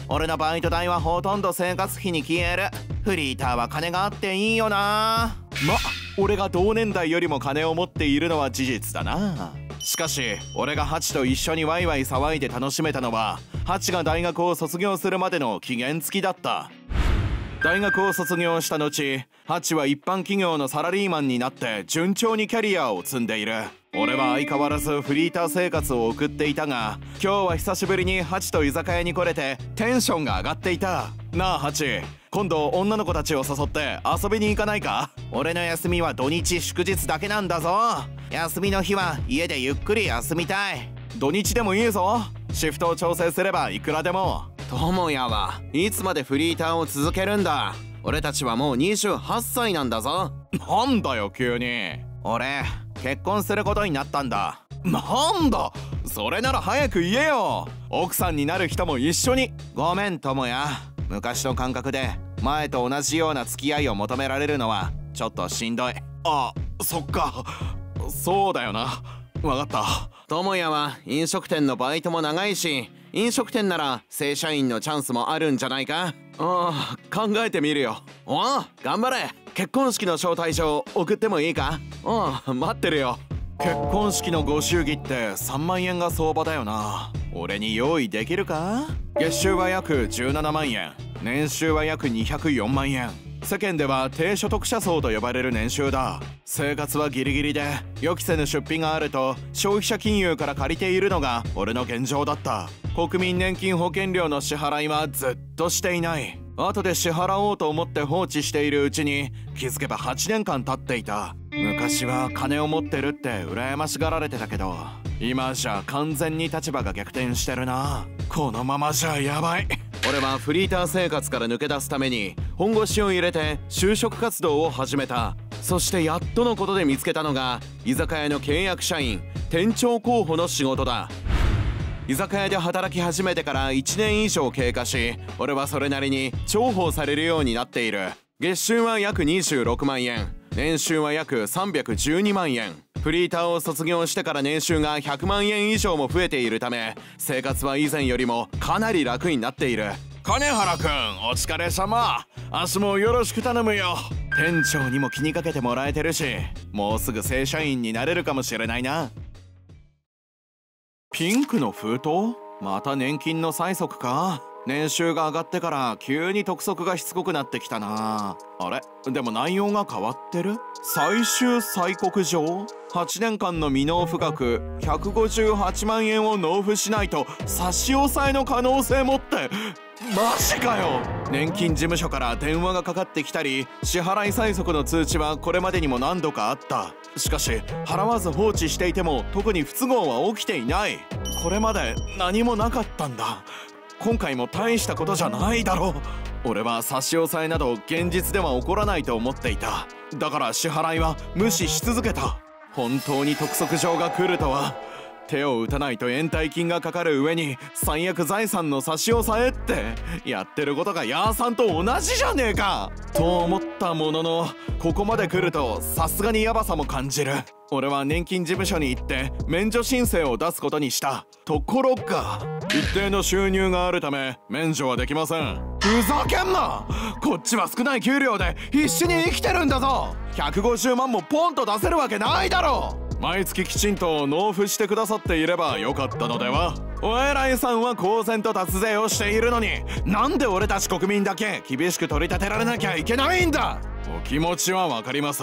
俺のバイト代はほとんど生活費に消える。フリーターは金があっていいよな。ま、俺が同年代よりも金を持っているのは事実だな。しかし俺がハチと一緒にワイワイ騒いで楽しめたのはハチが大学を卒業するまでの期限付きだった。大学を卒業した後ハチは一般企業のサラリーマンになって順調にキャリアを積んでいる。俺は相変わらずフリーター生活を送っていたが、今日は久しぶりにハチと居酒屋に来れてテンションが上がっていた。なあハチ、今度女の子たちを誘って遊びに行かないか？俺の休みは土日祝日だけなんだぞ。休みの日は家でゆっくり休みたい。土日でもいいぞ。シフトを調整すればいくらでも。友也はいつまでフリーターを続けるんだ。俺たちはもうにじゅうはっさいなんだぞ。なんだよ急に。俺結婚することになったんだ。なんだそれなら早く言えよ。奥さんになる人も一緒に。ごめん友也、昔の感覚で前と同じような付き合いを求められるのはちょっとしんどい。あ、そっか、そうだよな。わかった。友也は飲食店のバイトも長いし、飲食店なら正社員のチャンスもあるんじゃないか。ああ、考えてみるよ。おお、頑張れ。結婚式の招待状送ってもいいか？うん、待ってるよ。結婚式のご祝儀ってさんまんえんが相場だよな。俺に用意できるか？月収は約じゅうななまんえん、年収は約にひゃくよんまんえん。世間では低所得者層と呼ばれる年収だ。生活はギリギリで、予期せぬ出費があると消費者金融から借りているのが俺の現状だった。国民年金保険料の支払いはずっとしていない。後で支払おうと思って放置しているうちに気づけばはちねんかん経っていた。昔は金を持ってるって羨ましがられてたけど、今じゃ完全に立場が逆転してるな。このままじゃやばい。俺はフリーター生活から抜け出すために本腰を入れて就職活動を始めた。そしてやっとのことで見つけたのが居酒屋の契約社員店長候補の仕事だ。居酒屋で働き始めてからいちねんいじょう経過し、俺はそれなりに重宝されるようになっている。月収は約にじゅうろくまんえん、年収は約さんびゃくじゅうにまんえん。フリーターを卒業してから年収がひゃくまんえんいじょうも増えているため、生活は以前よりもかなり楽になっている。金原くん、お疲れ様。明日もよろしく頼むよ。店長にも気にかけてもらえてるし、もうすぐ正社員になれるかもしれないな。ピンクの封筒？また年金の催促か？年収が上がってから急に督促がしつこくなってきたな。あれ？でも内容が変わってる？最終催告状？はちねんかんの未納付額ひゃくごじゅうはちまんえんを納付しないと差し押さえの可能性もって、マジかよ。年金事務所から電話がかかってきたり、支払い催促の通知はこれまでにも何度かあった。しかし払わず放置していても特に不都合は起きていない。これまで何もなかったんだ。今回も大したことじゃないだろう。俺は差し押さえなど現実では起こらないと思っていた。だから支払いは無視し続けた。本当に督促状が来るとは。手を打たないと延滞金がかかる上に最悪財産の差し押さえって、やってることがヤーさんと同じじゃねえかと思ったものの、ここまで来るとさすがにヤバさも感じる。俺は年金事務所に行って免除申請を出すことにした。ところが一定の収入があるため免除はできません。ふざけんな。こっちは少ない給料で必死に生きてるんだぞ。ひゃくごじゅうまんもポンと出せるわけないだろ。毎月きちんと納付してくださっていればよかったのでは。お偉いさんは公然と脱税をしているのに、なんで俺たち国民だけ厳しく取り立てられなきゃいけないんだ。お気持ちはわかります。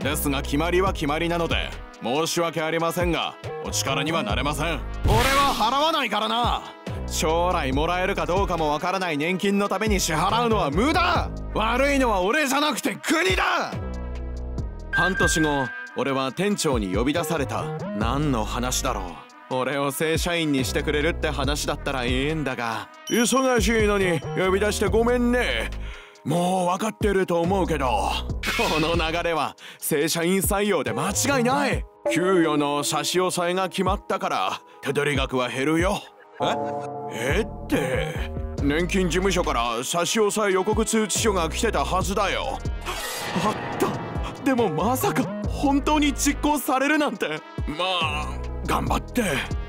ですが決まりは決まりなので申し訳ありませんが、お力にはなれません。俺は払わないからな。将来もらえるかどうかもわからない年金のために支払うのは無駄。悪いのは俺じゃなくて国だ。はんとしご俺は店長に呼び出された。何の話だろう。俺を正社員にしてくれるって話だったらいいんだが。忙しいのに呼び出してごめんね。もう分かってると思うけど、この流れは正社員採用で間違いない。給与の差し押さえが決まったから手取り額は減るよ。ええって、年金事務所から差し押さえ予告通知書が来てたはずだよ。あった。でもまさか本当に実行されるなんて。まあ頑張って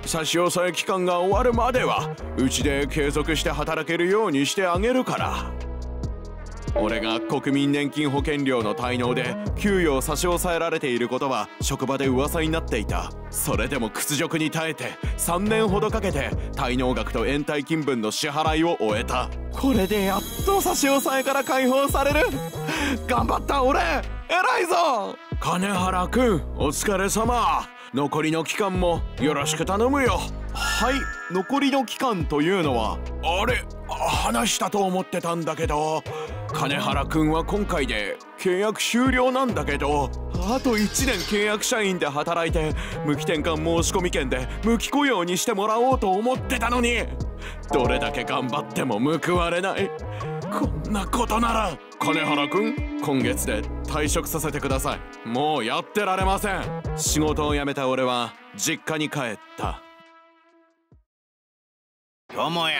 差し押さえ期間が終わるまではうちで継続して働けるようにしてあげるから。俺が国民年金保険料の滞納で給与を差し押さえられていることは職場で噂になっていた。それでも屈辱に耐えてさんねんほどかけて滞納額と延滞金分の支払いを終えた。これでやっと差し押さえから解放される。頑張った俺、偉いぞ。金原くん、お疲れ様。残りの期間もよろしく頼むよ。はい、残りの期間というのは、あれ、話したと思ってたんだけど、金原くんは今回で契約終了なんだけど、あといちねん契約社員で働いて無期転換申し込み権で無期雇用にしてもらおうと思ってたのに、どれだけ頑張っても報われない。こんなことなら金原くん、今月で退職させてください。もうやってられません。仕事を辞めた俺は実家に帰った。友也、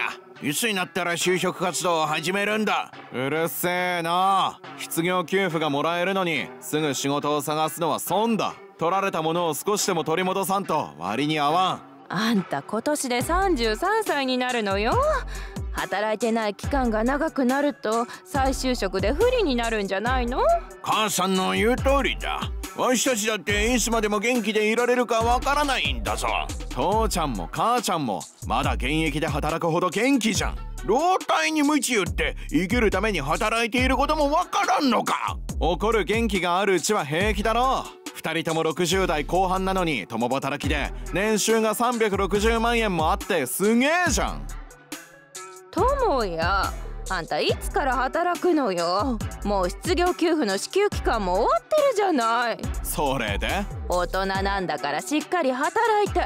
いつになったら就職活動を始めるんだ。うるせえな。失業給付がもらえるのにすぐ仕事を探すのは損だ。取られたものを少しでも取り戻さんと割に合わん。あんた今年でさんじゅうさんさいになるのよ。働いてない期間が長くなると再就職で不利になるんじゃないの？母さんの言う通りだ。わしたちだっていつまでも元気でいられるかわからないんだぞ。父ちゃんも母ちゃんもまだ現役で働くほど元気じゃん。老体に鞭打って生きるために働いていることもわからんのか。怒る元気があるうちは平気だろう。ふたりともろくじゅうだいこう半なのに共働きで年収がさんびゃくろくじゅうまんえんもあってすげえじゃん。友也、あんたいつから働くのよ。もう失業給付の支給期間も終わってるじゃない。それで大人なんだからしっかり働いて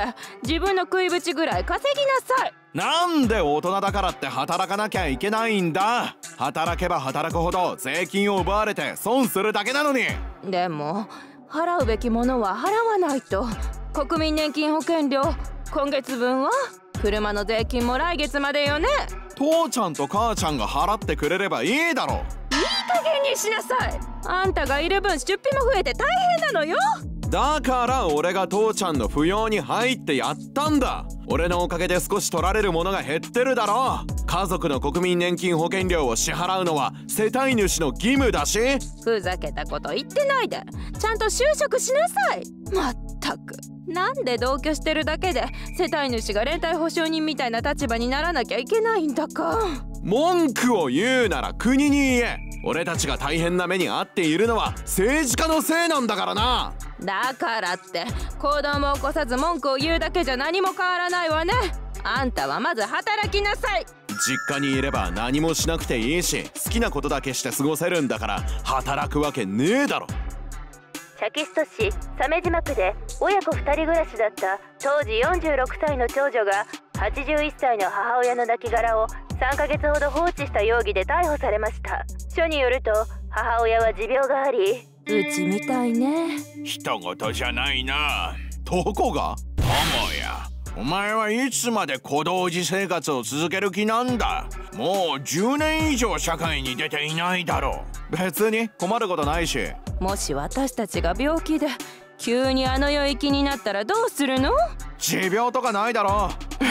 自分の食いぶちぐらい稼ぎなさい。なんで大人だからって働かなきゃいけないんだ。働けば働くほど税金を奪われて損するだけなのに。でも払うべきものは払わないと。国民年金保険料今月分は、車の税金も来月までよね。父ちゃんと母ちゃんが払ってくれればいいだろう。いい加減にしなさい。あんたがいる分出費も増えて大変なのよ。だから俺が父ちゃんの扶養に入ってやったんだ。俺のおかげで少し取られるものが減ってるだろう。家族の国民年金保険料を支払うのは世帯主の義務だし。ふざけたこと言ってないでちゃんと就職しなさい。まったく、なんで同居してるだけで世帯主が連帯保証人みたいな立場にならなきゃいけないんだか。文句を言うなら国に言え。俺たちが大変な目に遭っているのは政治家のせいなんだからな。だからって行動も起こさず文句を言うだけじゃ何も変わらないわね。あんたはまず働きなさい。実家にいれば何もしなくていいし好きなことだけして過ごせるんだから働くわけねえだろ。先須市鮫島区で親子ふたり暮らしだった当時よんじゅうろくさいの長女がはちじゅういっさいの母親の亡骸をさんかげつほど放置した容疑で逮捕されました。署によると母親は持病があり、うちみたいね。人事じゃないな。どこが？友也、お前はいつまで小童子生活を続ける気なんだ。もうじゅうねん以上社会に出ていないだろう。別に困ることないし。もし私たちが病気で急にあの世行きになったらどうするの？持病とかないだろう。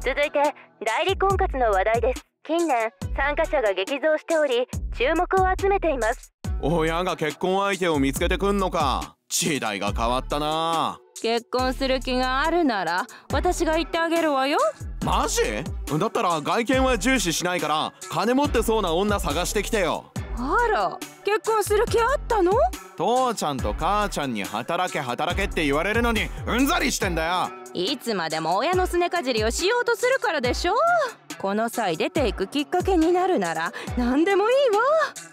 続いて代理婚活の話題です。近年参加者が激増しており注目を集めています。親が結婚相手を見つけてくんのか。時代が変わったな。結婚する気があるなら私が言ってあげるわよ。マジ？だったら外見は重視しないから金持ってそうな女探してきてよ。あら、結婚する気あったの？父ちゃんと母ちゃんに働け働けって言われるのにうんざりしてんだよ。いつまでも親のすねかじりをしようとするからでしょ。この際出ていくきっかけになるなら何でもいいわ。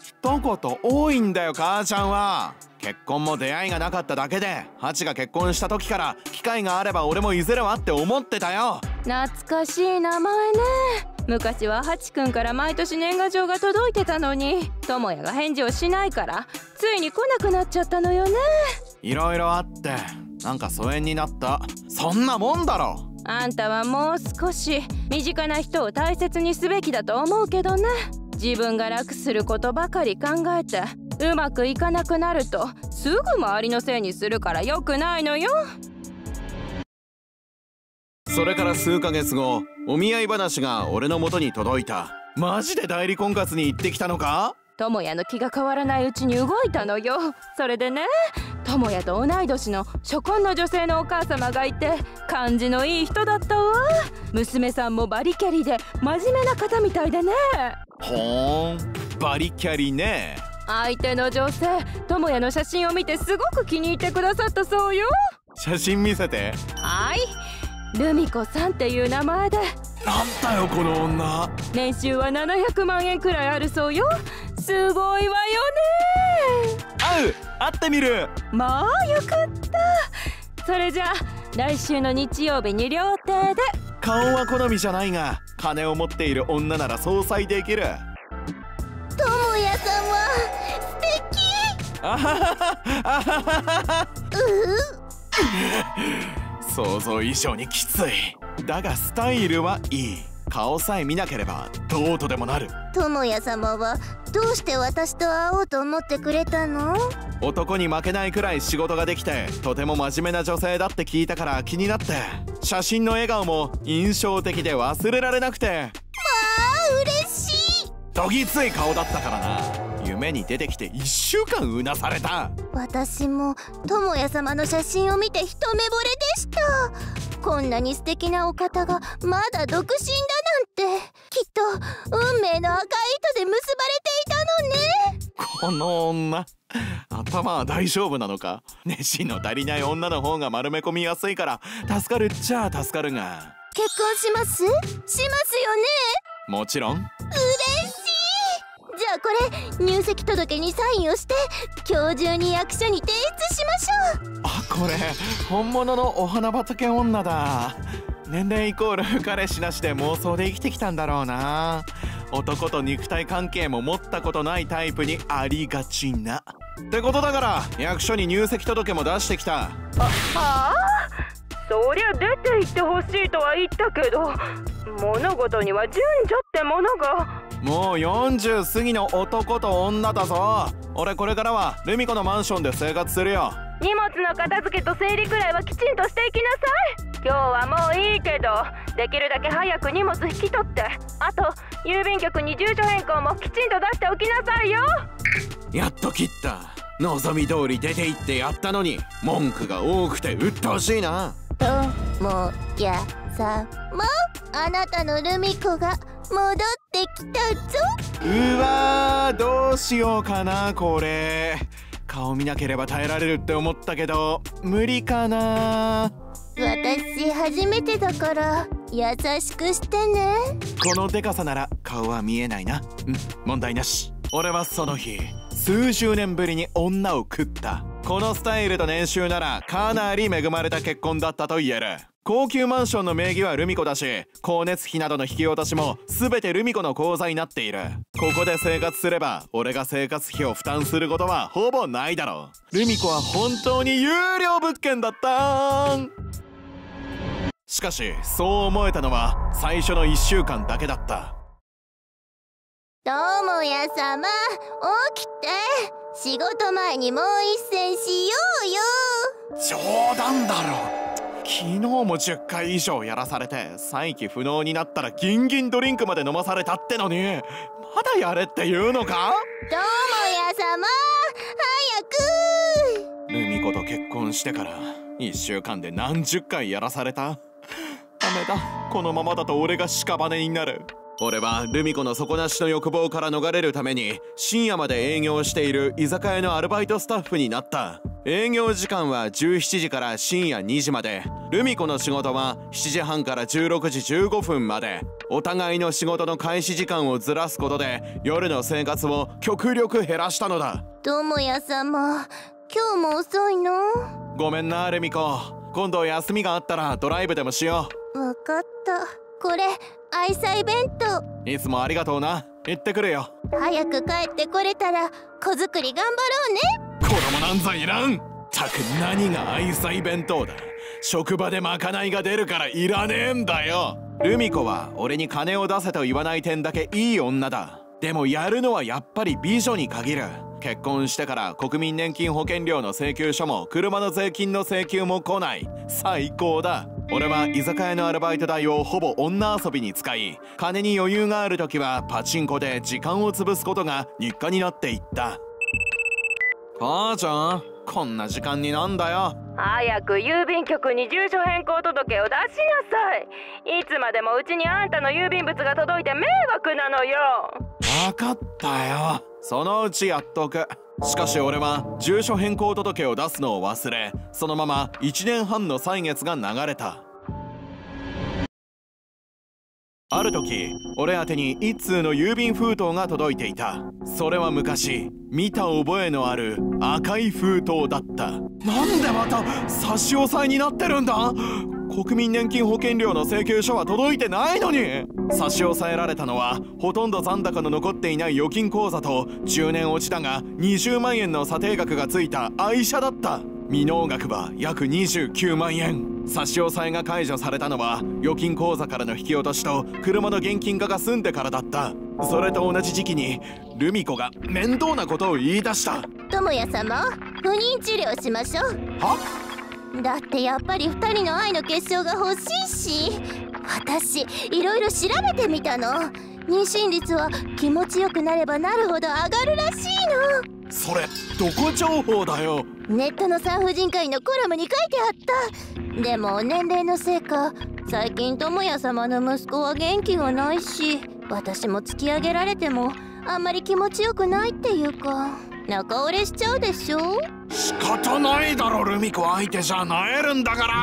一言多いんだよ母ちゃんは。結婚も出会いがなかっただけで、ハチが結婚した時から機会があれば俺もいずれはって思ってたよ。懐かしい名前ね。昔はハチくんから毎年年賀状が届いてたのに、友也が返事をしないからついに来なくなっちゃったのよね。いろいろあってなんか疎遠になった。そんなもんだろ。あんたはもう少し身近な人を大切にすべきだと思うけどね。自分が楽することばかり考えてうまくいかなくなるとすぐ周りのせいにするからよくないのよ。それから数ヶ月後、お見合い話が俺の元に届いた。マジで代理婚活に行ってきたのか？智也の気が変わらないうちに動いたのよ。それでね、智也と同い年の初婚の女性のお母様がいて、感じのいい人だったわ。娘さんもバリキャリで真面目な方みたいでね。ほーん、バリキャリね。相手の女性、智也の写真を見てすごく気に入ってくださったそうよ。写真見せて。はい、ルミ子さんっていう名前で。なんだよこの女。年収はななひゃくまんえんくらいあるそうよ。すごいわよね。会う、会ってみる。まあよかった。それじゃあ来週の日曜日に料亭で。顔は好みじゃないが、金を持っている女なら相殺できる。智也さんは素敵。あはははは。うう想像以上にきつい。だがスタイルはいい。顔さえ見なければどうとでもなる。智也様はどうして私と会おうと思ってくれたの？男に負けないくらい仕事ができて、とても真面目な女性だって聞いたから気になって。写真の笑顔も印象的で忘れられなくて。まあ嬉しい。どぎつい顔だったからな。夢に出てきていっしゅうかんうなされた。私も智也様の写真を見て一目惚れでした。こんなに素敵なお方がまだ独身だなんて、きっと運命の赤い糸で結ばれていたのね。この女、頭は大丈夫なのか？熱心の足りない女の方が丸め込みやすいから助かるっちゃ助かるが。結婚しますしますよね？もちろん。嬉しい。じゃあこれ入籍届にサインをして、今日中に役所に提出しましょう。あ、これ本物のお花畑女だ。年齢イコール彼氏なしで妄想で生きてきたんだろうな。男と肉体関係も持ったことないタイプにありがちなってことだから、役所に入籍届も出してきた。ああ、そりゃ出て行ってほしいとは言ったけど、物事には順序ってものが。もうよんじゅう過ぎの男と女だぞ。俺これからはルミ子のマンションで生活するよ。荷物の片付けと整理くらいはきちんとしていきなさい。今日はもういいけど、できるだけ早く荷物引き取って、あと郵便局に住所変更もきちんと出しておきなさいよ。やっと切った。望み通り出て行ってやったのに、文句が多くて鬱陶しいな。ともやさま、あなたのルミ子が戻ってきたぞ。うわー、どうしようかな。これ顔見なければ耐えられるって思ったけど無理かな。私初めてだから優しくしてね。このデカさなら顔は見えないな。うん、問題なし。俺はその日数十年ぶりに女を食った。このスタイルと年収ならかなり恵まれた結婚だったと言える。高級マンションの名義はルミ子だし、光熱費などの引き落としも全てルミ子の口座になっている。ここで生活すれば俺が生活費を負担することはほぼないだろう。ルミ子は本当に有料物件だったん。しかしそう思えたのは最初のいっしゅうかんだけだった。智也様、起きて。仕事前にもう一戦しようよ。冗談だろ。昨日もじゅっかい以上やらされて、再起不能になったらギンギンドリンクまで飲まされたってのに、まだやれって言うのか？智也様、早く。ルミ子と結婚してからいっしゅうかんで何十回やらされた。ダメだ、このままだと俺が屍になる。俺はルミ子の底なしの欲望から逃れるために深夜まで営業している居酒屋のアルバイトスタッフになった。営業時間はじゅうしちじから深夜にじまで、ルミ子の仕事はしちじはんからじゅうろくじじゅうごふんまで。お互いの仕事の開始時間をずらすことで夜の生活を極力減らしたのだ。智也様、今日も遅いの？ごめんなルミ子、今度休みがあったらドライブでもしよう。わかった。これ愛妻弁当。いつもありがとうな。行ってくるよ。早く帰ってこれたら子作り頑張ろうね。子供なんざいらん。たく何が愛妻弁当だ。職場でまかないが出るからいらねえんだよ。ルミ子は俺に金を出せと言わない点だけいい女だ。でもやるのはやっぱり美女に限る。結婚してから国民年金保険料の請求書も車の税金の請求も来ない。最高だ。俺は居酒屋のアルバイト代をほぼ女遊びに使い、金に余裕がある時はパチンコで時間を潰すことが日課になっていった。母ちゃん、こんな時間になんだよ。早く郵便局に住所変更届を出しなさい。いつまでもうちにあんたの郵便物が届いて迷惑なのよ。分かったよ、そのうちやっとく。しかし俺は住所変更届を出すのを忘れ、そのままいちねんはんの歳月が流れた。ある時、俺宛てに一通の郵便封筒が届いていた。それは昔見た覚えのある赤い封筒だった。なんでまた差し押さえになってるんだ。国民年金保険料の請求書は届いてないのに。差し押さえられたのはほとんど残高の残っていない預金口座とじゅうねんおちだがにじゅうまんえんの査定額がついた愛車だった。未納額は約にじゅうきゅうまんえん。差し押さえが解除されたのは預金口座からの引き落としと車の現金化が済んでからだった。それと同じ時期にルミ子が面倒なことを言い出した。智也様、不妊治療しましょう。はっ？だってやっぱりふたりの愛の結晶が欲しいし、私いろいろ調べてみたの。妊娠率は気持ちよくなればなるほど上がるらしいの。それどこ情報だよ。ネットの産婦人科医のコラムに書いてあった。でも年齢のせいか最近智也様の息子は元気がないし、私も突き上げられてもあんまり気持ちよくないっていうか仲折れしちゃうでしょ。仕方ないだろ、ルミ子相手じゃなえるんだから。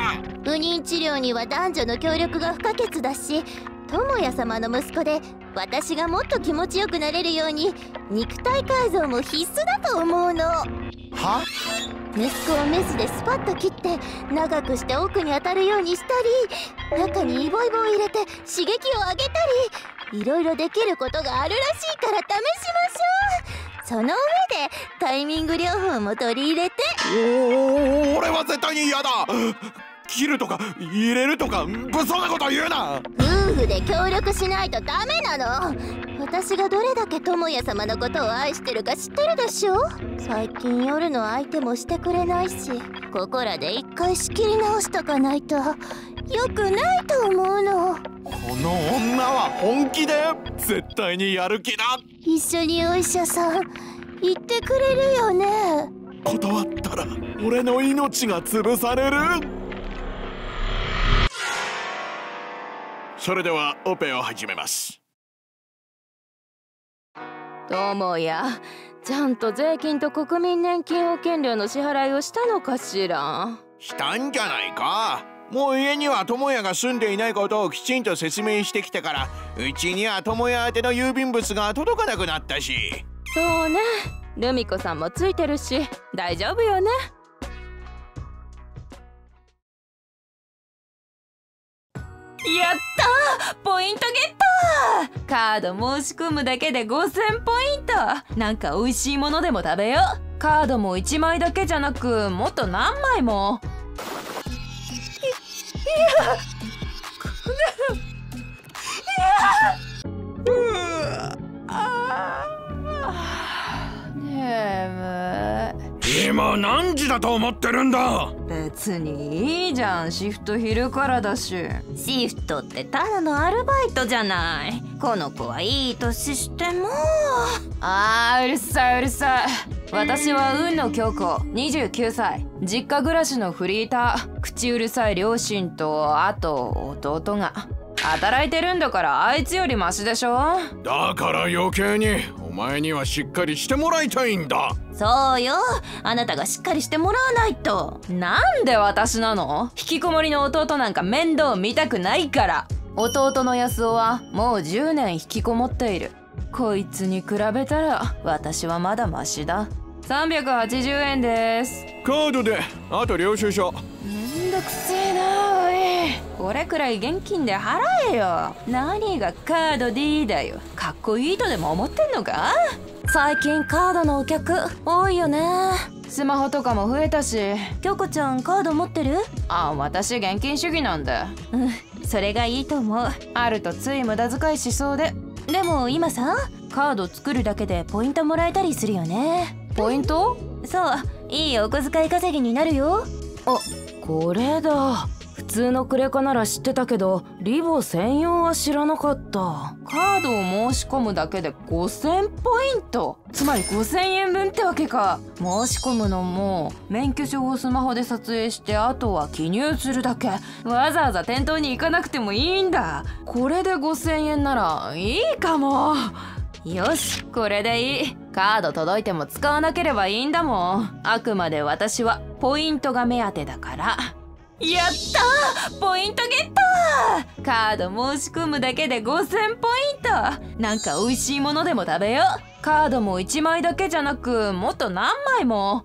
不妊治療には男女の協力が不可欠だし、智也様の息子で私がもっと気持ちよくなれるように肉体改造も必須だと思うの。は？息子をメスでスパッと切って長くして奥に当たるようにしたり、中にイボイボを入れて刺激をあげたり、いろいろできることがあるらしいから試しましょう。その上でタイミング療法も取り入れて。おお、俺は絶対に嫌だ。切るとか入れるとか物騒なこと言うな。夫婦で協力しないとダメなの。私がどれだけ智也様のことを愛してるか知ってるでしょ。最近夜の相手もしてくれないし、ここらで一回仕切り直しとかないとよくないと思うの。この女は本気で絶対にやる気だ。一緒にお医者さん言ってくれるよね。断ったら俺の命が潰される。それではオペを始めます。智也、ちゃんと税金と国民年金保険料の支払いをしたのかしら。したんじゃないか。もう家には智也が住んでいないことをきちんと説明してきてから、うちには智也宛ての郵便物が届かなくなったし。そうね、ルミ子さんもついてるし大丈夫よね。やったー、ポイントゲットー。カード申し込むだけでごせんポイント。なんか美味しいものでも食べよう。カードもいちまいだけじゃなくもっと何枚も。い、いやこんなの、いや、うー、あー、眠い。今何時だと思ってるんだ。別にいいじゃん、シフト昼からだし。シフトってただのアルバイトじゃない。この子はいい年してもう。あー、うるさいうるさい。私は雲野京子、にじゅうきゅうさい、実家暮らしのフリーター。口うるさい両親と、あと弟が働いてるんだから、あいつよりマシでしょ。だから余計にお前にはしっかりしてもらいたいんだ。そうよ、あなたがしっかりしてもらわないと。なんで私なの。引きこもりの弟なんか面倒見たくないから。弟の安男はもうじゅうねん引きこもっている。こいつに比べたら私はまだマシだ。さんびゃくはちじゅうえんです。カードで、あと領収書。めんどくせえな。おい、これくらい現金で払えよ。何がカード D だよ。かっこいいとでも思ってんのか。最近カードのお客多いよね。スマホとかも増えたし。京子ちゃん、カード持ってる？あ、私現金主義なんだ。うん、それがいいと思う。あるとつい無駄遣いしそうで。でも今さ、カード作るだけでポイントもらえたりするよね。ポイント？そう、いいお小遣い稼ぎになるよ。あ、これだ。普通のクレカなら知ってたけどリボ専用は知らなかった。カードを申し込むだけでごせんポイント、つまりごせんえんぶんってわけか。申し込むのも免許証をスマホで撮影してあとは記入するだけ、わざわざ店頭に行かなくてもいいんだ。これでごせんえんならいいかも。よし、これでいい。カード届いても使わなければいいんだもん。あくまで私はポイントが目当てだから。やったー、ポイントゲットー。カード申し込むだけでごせんポイント。なんか美味しいものでも食べよう。カードもいちまいだけじゃなくもっと何枚も。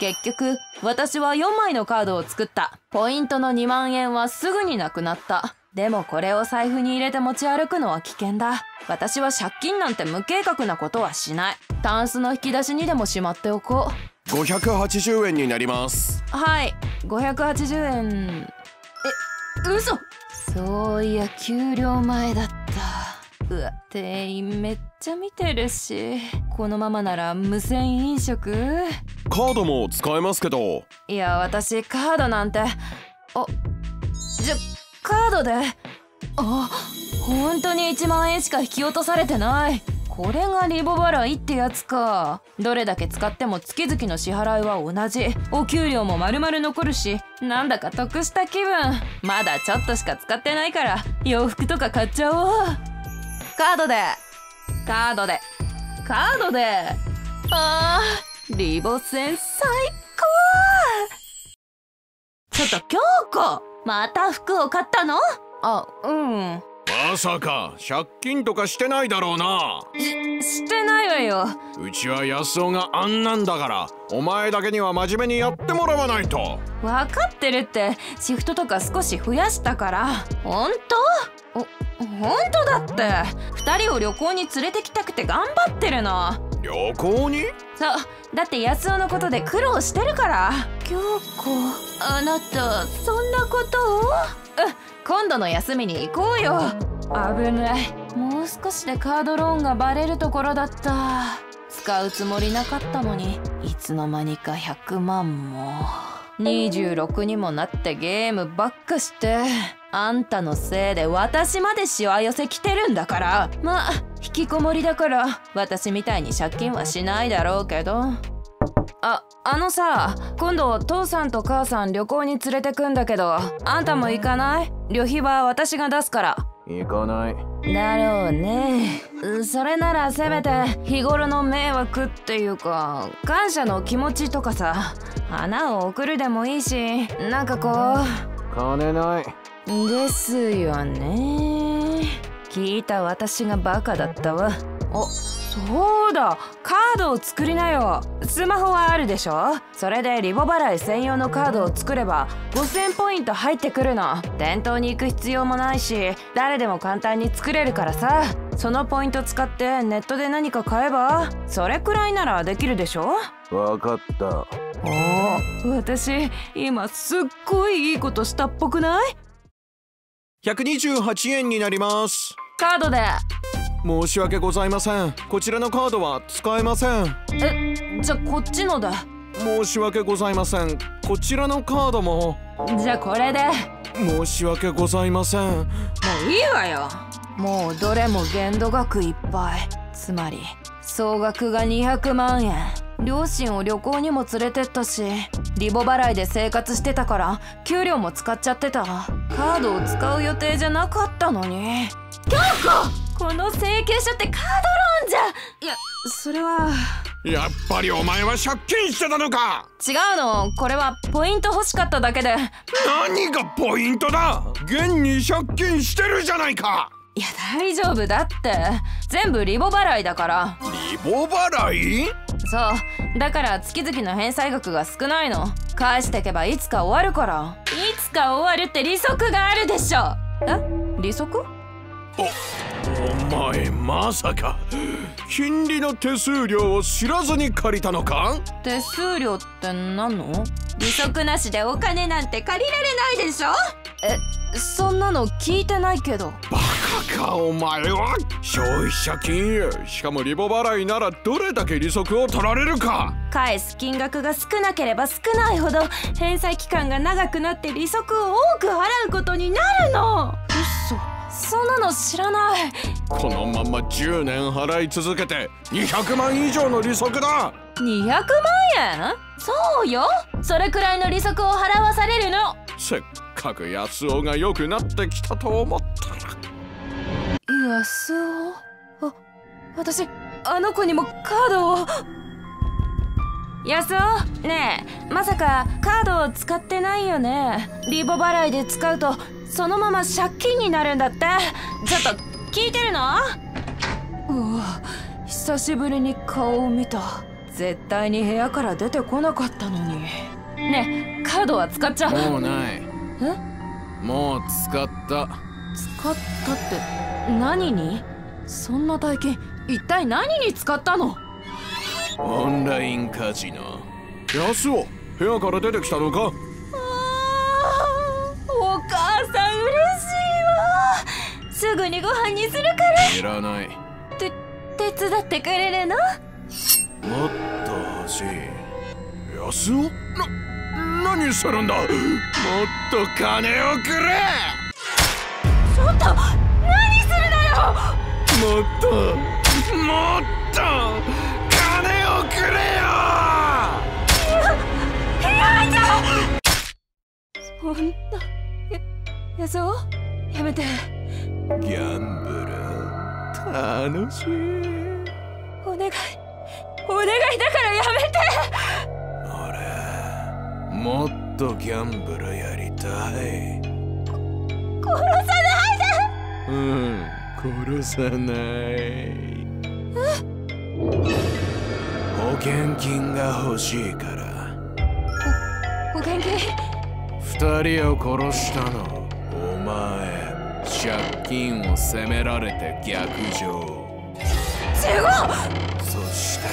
結局私はよんまいのカードを作った。ポイントのにまんえんはすぐになくなった。でもこれを財布に入れて持ち歩くのは危険だ。私は借金なんて無計画なことはしない。タンスの引き出しにでもしまっておこう。ごひゃくはちじゅうえんになります。はい、ごひゃくはちじゅうえん。え、嘘。そういや給料前だった。うわ、店員めっちゃ見てるし、このままなら無銭飲食。カードも使えますけど。いや私カードなんて。あ、じゃカードで。あ、本当にいちまんえんしか引き落とされてない。これがリボ払いってやつか。どれだけ使っても月々の支払いは同じ、お給料も丸々残るし、なんだか得した気分。まだちょっとしか使ってないから洋服とか買っちゃおう。カードでカードでカードで。あー、リボ戦最高。ちょっと京子、また服を買ったの？あ、うん。まさか借金とかしてないだろうな。し、してないわよ。うちは安男があんなんだから、お前だけには真面目にやってもらわないと。分かってるって、シフトとか少し増やしたから。本当？お、本当だってふたりを旅行に連れてきたくて頑張ってるの。旅行に？そう、だって安男のことで苦労してるから。京子、あなたそんなことを？うん、今度の休みに行こうよ。危ない、もう少しでカードローンがバレるところだった。使うつもりなかったのにいつの間にかひゃくまんも。にじゅうろくにもなってゲームばっかして、あんたのせいで私までしわ寄せ来てるんだから。まあ引きこもりだから私みたいに借金はしないだろうけど。あ、あのさ、今度父さんと母さん旅行に連れてくんだけど、あんたも行かない？旅費は私が出すから。行かないだろうね。それならせめて日頃の迷惑っていうか感謝の気持ちとかさ、花を贈るでもいいし、なんかこう。金ないですよね。聞いた私がバカだったわ。お、そうだ、カードを作りなよ。スマホはあるでしょ。それでリボ払い専用のカードを作ればごせんポイント入ってくるの。店頭に行く必要もないし、誰でも簡単に作れるからさ。そのポイント使ってネットで何か買えば、それくらいならできるでしょ。わかった。おお、私今すっごいいいことしたっぽくない？ひゃくにじゅうはちえんになります。カードで。申し訳ございません。こちらのカードは使えません。え、じゃこっちのだ。申し訳ございません。こちらのカードも。じゃこれで。申し訳ございません。もういいわよ。もうどれも限度額いっぱい。つまり総額がにひゃくまんえん。両親を旅行にも連れてったし、リボ払いで生活してたから給料も使っちゃってた。カードを使う予定じゃなかったのに。京子、この請求書ってカードローンじゃ。いや、それはやっぱりお前は借金してたのか。違うの、これはポイント欲しかっただけで。何がポイントだ。現に借金してるじゃないか。いや大丈夫だって、全部リボ払いだから。リボ払い？そうだから月々の返済額が少ないの。返してけばいつか終わるから。いつか終わるって利息があるでしょ。え、利息？お、お前まさか金利の手数料を知らずに借りたのか。手数料って何の？利息なしでお金なんて借りられないでしょ。え、そんなの聞いてないけど。バカかお前は消費者金融、しかもリボ払いならどれだけ利息を取られるか。返す金額が少なければ少ないほど返済期間が長くなって利息を多く払うことになるの。そんなの知らない。このままじゅうねん払い続けてにひゃくまん以上の利息だ。にひゃくまんえん？そうよ、それくらいの利息を払わされるの。せっかく安男が良くなってきたと思ったら。安男？あ、私あの子にもカードを。安男、ねえまさかカードを使ってないよね？リボ払いで使うとそのまま借金になるんだって。ちょっと聞いてるの？うわ、久しぶりに顔を見た。絶対に部屋から出てこなかったのに。ねえカードは使っちゃう？もうない。え？もう使った。使ったって何に？そんな大金一体何に使ったの？オンラインカジノ。安男、部屋から出てきたのか？お母さん嬉しいわ。すぐにご飯にするから。いらない。て手伝ってくれるの？もっと欲しい。安男、な何するんだ。もっと金をくれ。ちょっと何するのよ。もっともっと金をくれよ。部屋じゃ。そんなやぞ、やめて。ギャンブル楽しい。お願いお願いだからやめて。俺もっとギャンブルやりたい。殺さないで。うん、殺さない。え？保険金が欲しいから。ほ保険金。ふたりを殺したのお前。借金を責められて逆上。違う。そして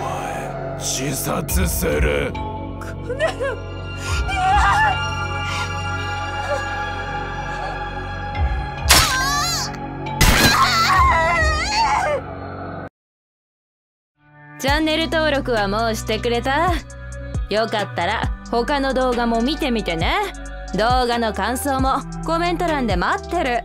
お前自殺する。こんなのいや。チャンネル登録はもうしてくれた？よかったら他の動画も見てみてね。動画の感想もコメント欄で待ってる。